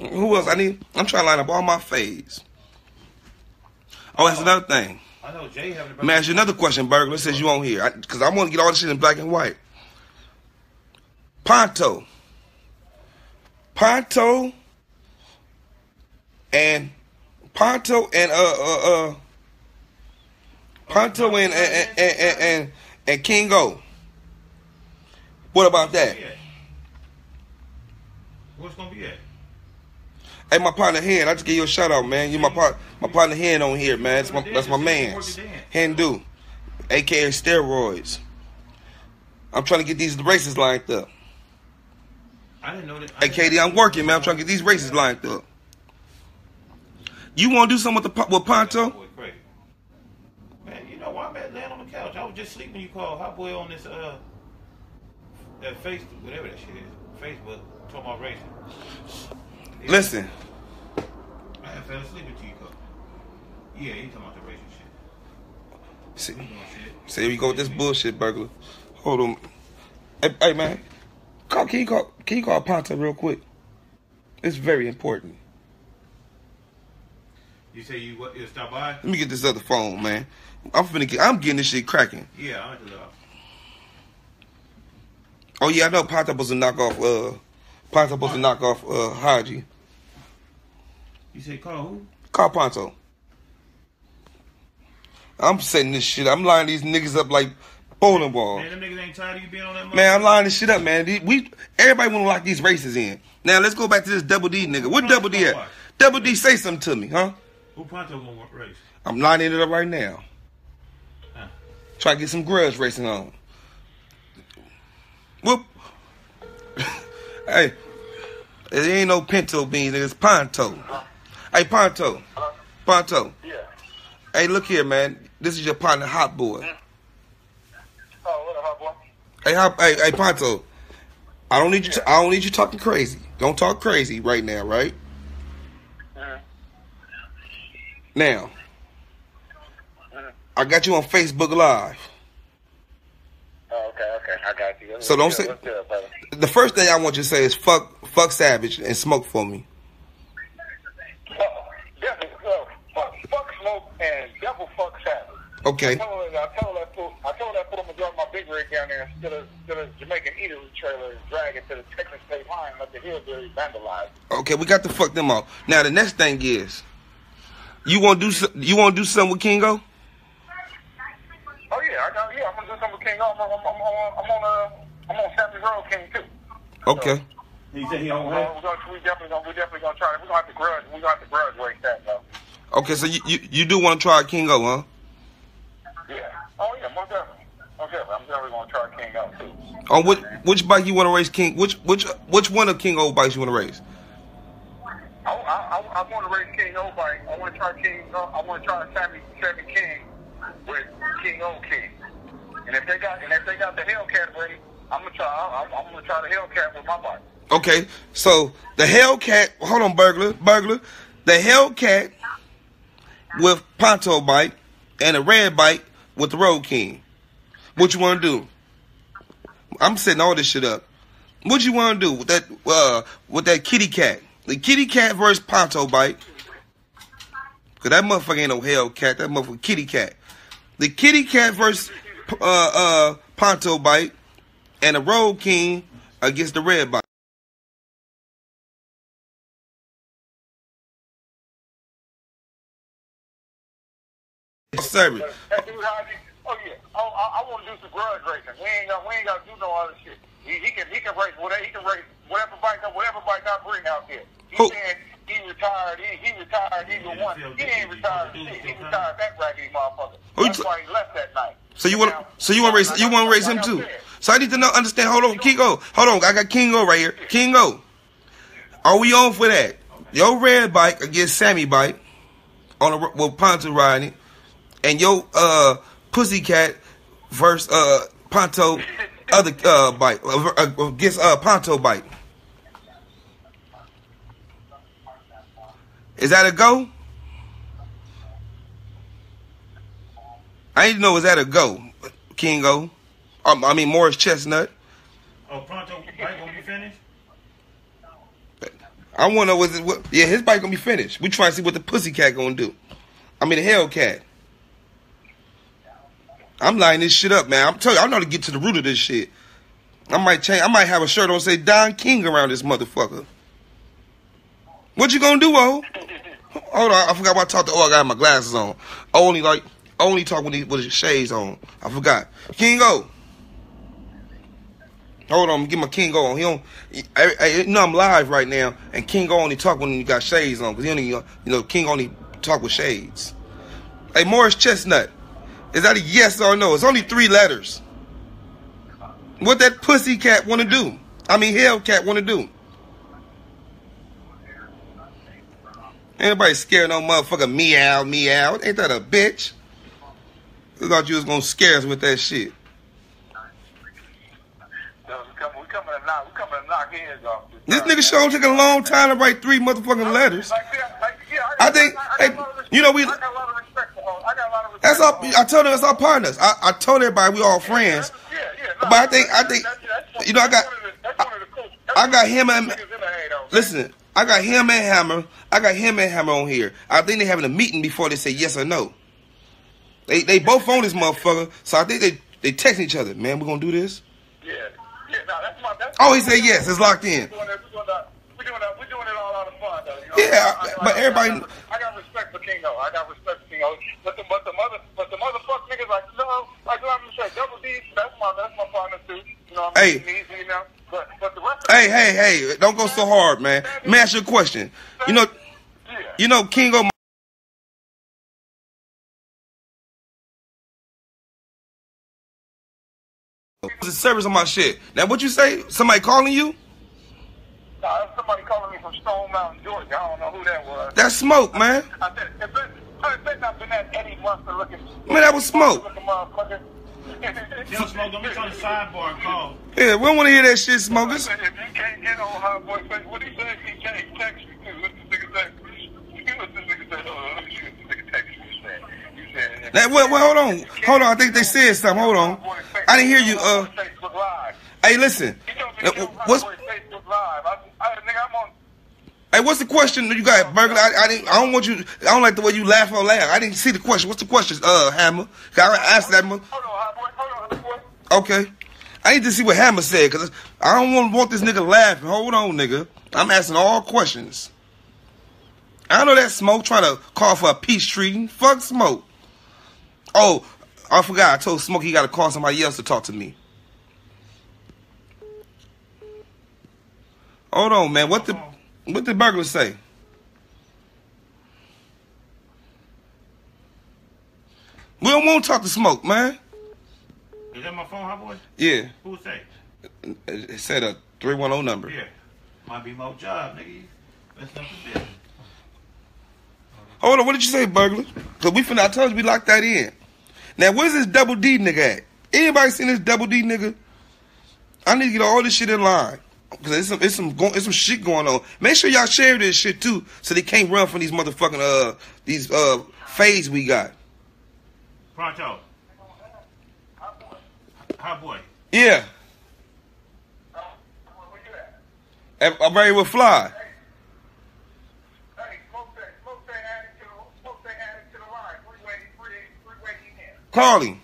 Who else I need? I'm trying to line up all my fades. Oh, that's another thing. I know Jay having a... Man, ask you another question, Burglar, since you on here. Because I want to get all this shit in black and white. Ponto. Ponto and Kingo. What about that? What's gonna be at? Hey, my partner Hen, I just give you a shout out, man. You my partner Hen on here, man. That's my man's Hindu, aka Steroids. I'm trying to get these races lined up. I didn't know that. Hey, Katie, I'm working, man. I'm trying to get these races lined up. You want to do something with Ponto? I was just sleeping when you called Hot Boy on this that Facebook, whatever that shit is. Facebook, talking about racing. Listen. I fell asleep until you called. Yeah, you talking about the racing shit. See, here we go with this bullshit, Burglar. Hold on. Hey man. Can you call Ponta real quick? It's very important. You say you stop by? Let me get this other phone, man. I'm getting this shit cracking. Yeah, I do. Oh yeah, I know Ponto supposed to knock off Haji. You say call who? Call Ponto. I'm setting this shit. I'm lining these niggas up like bowling balls. Man, them niggas ain't tired of you being on that motherfucker. Man, I'm lining this shit up, man. Everybody wanna lock these races in. Now let's go back to this Double D nigga. What Double D at? Double D, say something to me, huh? Who Ponto gonna race? I'm lining it up right now. Huh. Try to get some grudge racing on. Whoop. Hey, it ain't no pinto beans, it's Ponto. Hey, Ponto. Ponto. Yeah. Hey, look here, man. This is your partner, Hot Boy. Oh, what a Hot Boy. Hey, hey, Ponto. I don't need you talking crazy. Don't talk crazy right now, right? Now, I got you on Facebook Live. Oh, okay, I got you. So don't say... The first thing I want you to say is fuck Savage and smoke for me. Fuck smoke and double fuck Savage. Okay. I told that fool I'm gonna drive my big rig down there instead of Jamaican eatery trailer and drag it to the Texas state line and let the hillbilly vandalize. Okay, we got to fuck them off. Now the next thing is... You want to do something with Kingo? Oh yeah, I'm gonna do something with Kingo. I'm on Savage Road King too. Okay. So, he said he don't we definitely gonna try. We gonna have to grudge race that though. Okay, so you do want to try Kingo, huh? Yeah. Oh yeah, most definitely. Okay, I'm definitely gonna try Kingo too. On which bike you want to race King? Which one of Kingo's bikes you want to race? I want to race King O bike. I want to try King. I want to try Sammy King with King O King. And if they got the Hellcat ready, I'm gonna try the Hellcat with my bike. Okay, so the Hellcat. Hold on, Burglar. The Hellcat with Ponto bike and a red bike with the Road King. What you want to do? I'm setting all this shit up. What you want to do with that kitty cat? The kitty cat versus Ponto bike. Because that motherfucker ain't no Hellcat. That motherfucker kitty cat. The kitty cat versus Ponto bike. And the Road King against the red bike. Service. Hey, dude, oh, yeah. I want to do some grudge racing. We ain't got to do no other shit. He can race whatever bike I bring out here. He, oh. saying, He retired either one. He ain't retired shit. He retired back racking motherfucker. That's why he left that night. So you want to raise him too? So I need to know, understand. Hold on, Kingo. Hold on, I got Kingo right here. Kingo, are we on for that? Your red bike against Sammy bike on a with Ponto riding, and your pussycat versus Ponto other bike against Ponto bike. Is that a go? I need to know, is that a go, Kingo? I mean, Morris Chestnut. Oh, Ponto bike gonna be finished? I want to know, yeah, his bike gonna be finished. We trying to see what the pussycat gonna do. I mean, the Hellcat. I'm lining this shit up, man. I'm telling you, I know how to get to the root of this shit. I might have a shirt on say Don King around this motherfucker. What you gonna do, O? Hold on, I forgot why I talked to O. I got my glasses on. I only talk with his shades on. I forgot. Kingo. Hold on, get my Kingo on. You know I'm live right now, and Kingo only talk when you got shades on, because he only, Kingo only talk with shades. Hey, Morris Chestnut, is that a yes or no? It's only 3 letters. What that pussycat want to do? I mean, Hellcat want to do? Ain't nobody scared no motherfucker meow, meow. Ain't that a bitch? I thought you was going to scare us with that shit. We coming to knock heads off. This nigga show took a long time to write 3 motherfucking letters. I told them it's our partners. I told everybody we all friends. But I got him and... Listen... I got him and Hammer on here. I think they having a meeting before they say yes or no. They both on this motherfucker, so I think they text each other. Man, we're gonna do this. Yeah, no, that's oh, he said yes. It's locked in. We're doing it all out of fun, though. You know? Yeah, but everybody. I got respect for Kingo. But the motherfuckers niggas like I'm gonna say Double D. That's my partner too. You know what I mean? Hey. Easy now. But the rest of hey, don't go so hard, man. Let me ask you a question. You know, Kingo. It's a service on my shit. Now, what you say? Somebody calling you? Nah, somebody calling me from Stone Mountain, Georgia. I don't know who that was. That's Smoke, man. I bet not been that Eddie Munster looking. Man, that was Smoke. Yo, Smoke, don't be trying to sidebar call. Yeah, we don't want to hear that shit, Smokers. If you can't get on Hot Boy, what he said, he can't text you. What this nigga said. Well, hold on. I think they said something. Hold on. I didn't hear you. Hey, listen. Hey, what's the question you got, Burglar? I don't want you. I don't like the way you laugh out loud. I didn't see the question. What's the question, Hammer? I asked that. Okay, I need to see what Hammer said, because I don't want this nigga laughing. Hold on, nigga. I'm asking all questions. I know that Smoke trying to call for a peace treaty. Fuck Smoke. Oh, I forgot. I told Smoke he got to call somebody else to talk to me. Hold on, man. What did Burglar say? We don't want to talk to Smoke, man. Is that my phone, Hot Boy? Yeah. Who was that? It said a 310 number. Yeah. Might be my job, nigga. That's nothing business. Hold on, what did you say, Burglar? Because we finna, I told you we locked that in. Now, where's this Double D nigga at? Anybody seen this Double D nigga? I need to get all this shit in line. Because it's some shit going on. Make sure y'all share this shit, too, so they can't run from these motherfucking, these fades we got. Pronto. Hot Boy. Yeah. Where you at? I'm ready with Fly. Hey, smoke that added to the line. Free waiting in. Call him.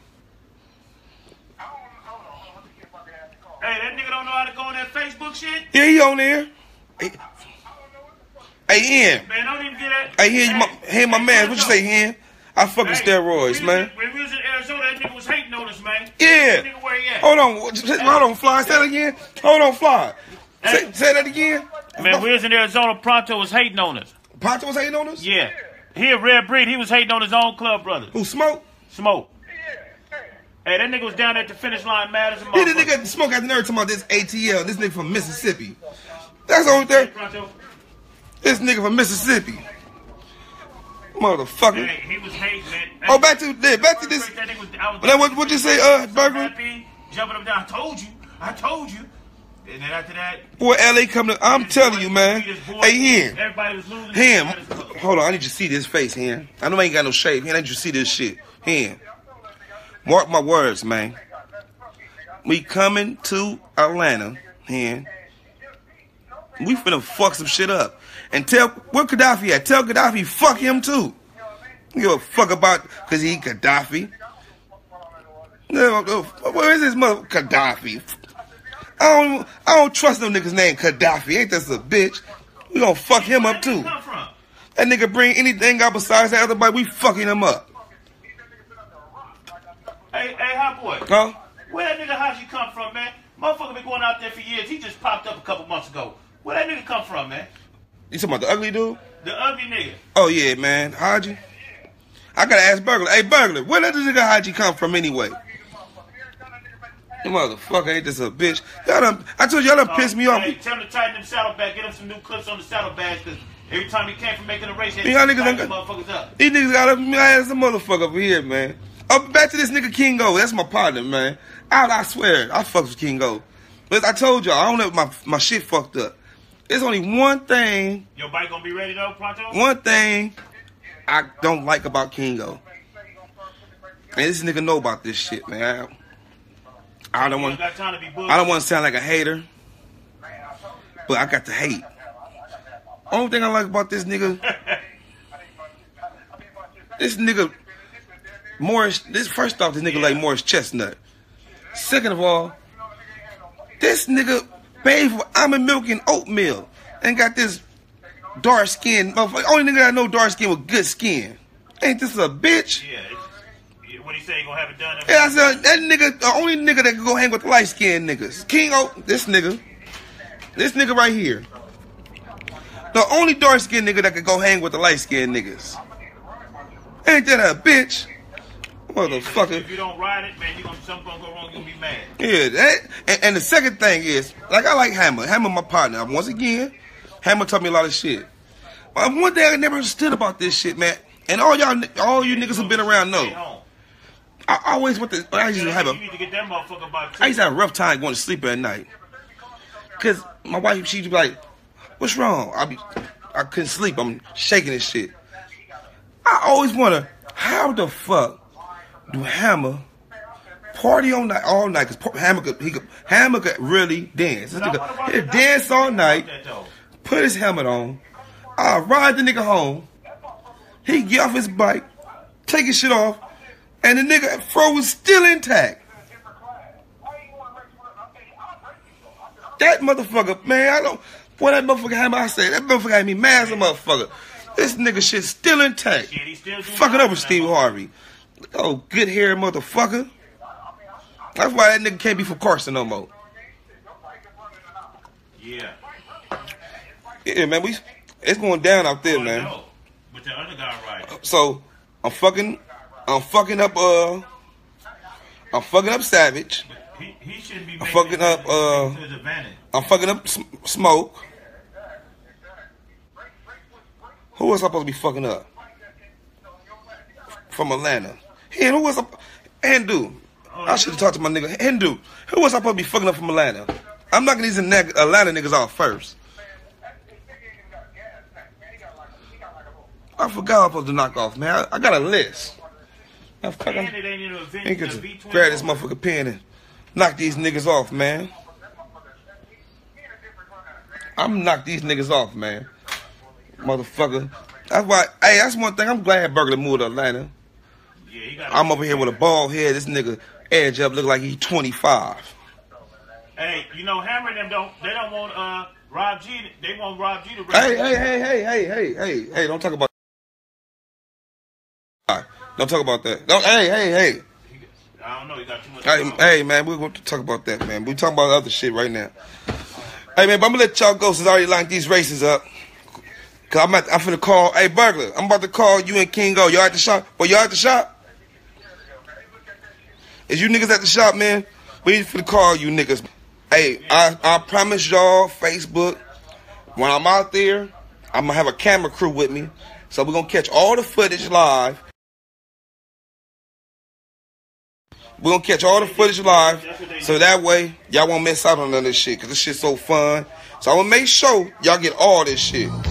I don't know. Let me see if I can have to call. Hey, that nigga don't know how to go on that Facebook shit? Yeah, he on there. Hey. Hey, Ian. Man, don't even get that. Hey, my man. What you say, Ian? I fuck with steroids, man. When we was in Arizona, that nigga was hating on us, man. Yeah. Nigga, where he at? Hold on, Fly. Say that again. Hold on, Fly. Say that again. Man, we was in Arizona. Pronto was hating on us. Pato was hating on us? Yeah. He a rare breed. He was hating on his own club brothers. Who, Smoke? Smoke. Hey, that nigga was down at the finish line mad as a motherfucker. Yeah, that nigga Smoke at the nerve talking about this ATL. This nigga from Mississippi. That's the only thing. This nigga from Mississippi. Motherfucker. Hey, he was hating, man. Oh, back to this. That nigga was, what'd you say, Burger? Jumping him down. I told you. And then after that, boy, LA come to. I'm telling you, man. Hey, Hen. Everybody was losing. Hen. Hold on. I need you to see this face, Hen. I know I ain't got no shape. Hen, I need you to see this shit. Hen. Mark my words, man. We coming to Atlanta, Hen. We finna fuck some shit up. And tell, where Gaddafi at? Tell Gaddafi, fuck him too. You give a fuck about, because he Gaddafi. Where is this mother? Gaddafi. I don't trust them niggas named Gaddafi. Ain't that a bitch? We gonna fuck him up too. That nigga bring anything out besides that other bite, we fucking him up. Hey, Hot Boy. Huh? Where that nigga Haji come from, man? Motherfucker been going out there for years. He just popped up a couple months ago. Where that nigga come from, man? You talking about the ugly dude? The ugly nigga. Oh, yeah, man. Haji? I gotta ask Burglar. Hey, Burglar, where that nigga Haji come from anyway? Motherfucker, ain't this a bitch? Y'all done, I told y'all done pissed me off. Hey, tell him to tighten them saddlebags, get him some new clips on the saddlebags, because every time he came from making a race, they tighten them motherfuckers up. These niggas got up my ass, a motherfucker over here, man. Up back to this nigga Kingo. That's my partner, man. I swear, I fucks with Kingo. But I told y'all, I don't have my shit fucked up. There's only one thing. Your bike gonna be ready though, Pronto? One thing I don't like about Kingo. And this nigga know about this shit, man. I don't want to sound like a hater, but I got to hate. Only thing I like about this nigga, Morris. First off, this nigga like Morris Chestnut. Second of all, this nigga paid for almond milk and oatmeal, and got this dark skin motherfucker. Only nigga I know dark skin with good skin. Ain't this a bitch? What he say, he gonna have it done? Yeah, I said that nigga, the only nigga that can go hang with light skinned niggas. Kingo, this nigga right here, the only dark skinned nigga that could go hang with the light skinned niggas. Ain't that a bitch, motherfucker? Yeah, if you don't ride it, man, something gonna go wrong. You'll be mad. Yeah, and the second thing is, like, I like Hammer. Hammer, my partner. Once again, Hammer taught me a lot of shit. But one thing I never understood about this shit, man. And all you niggas who've been around know. I always want to. I used to have a rough time going to sleep at night, cause my wife, she'd be like, "What's wrong?" I couldn't sleep. I'm shaking and shit. I always wonder, how the fuck do Hammer party all night? Cause Hammer could really dance. This nigga he'd dance all night, put his helmet on. I ride the nigga home. He get off his bike, take his shit off. And the nigga fro was still intact. That motherfucker, man, that motherfucker had me, I said, that motherfucker had me mad as a motherfucker. This nigga shit still intact. Fucking up with Steve Harvey. Oh, good hair motherfucker. That's why that nigga can't be from Carson no more. Yeah. Yeah, man, it's going down out there, man. But the other guy right. So, I'm fucking up Savage. He shouldn't be. I'm fucking up Smoke. Who was I supposed to be fucking up from Atlanta? Yeah, who was I? Hindu. I should have talked to my nigga Hindu. Who was I supposed to be fucking up from Atlanta? I'm knocking these Atlanta niggas off first. I forgot I'm supposed to knock off, man. I got a list. I ain't gonna grab this motherfucker pen and knock these niggas off, man. I'm knock these niggas off, man. Motherfucker. That's why, hey, that's one thing. I'm glad Burglar moved to Atlanta. I'm over here with a bald head. This nigga edge up look like he 25. Hey, you know, Hammer and them don't want Rob G. They want Rob G to. Hey, don't talk about. Don't talk about that. Don't, hey. I don't know. You got too much. Hey, man, we're going to talk about that, man. We're talking about other shit right now. Hey, man, but I'm going to let y'all go since I already lined these races up. Cause I'm finna call, hey burglar, I'm about to call you and Kingo. Y'all at the shop? Boy, y'all at the shop? Is you niggas at the shop, man? We finna call you niggas. Hey, I promise y'all, Facebook, when I'm out there, I'm gonna have a camera crew with me. So we're gonna catch all the footage live. We're gonna catch all the footage live. So that way, y'all won't miss out on none of this shit. Cause this shit's so fun. So I'm gonna make sure y'all get all this shit.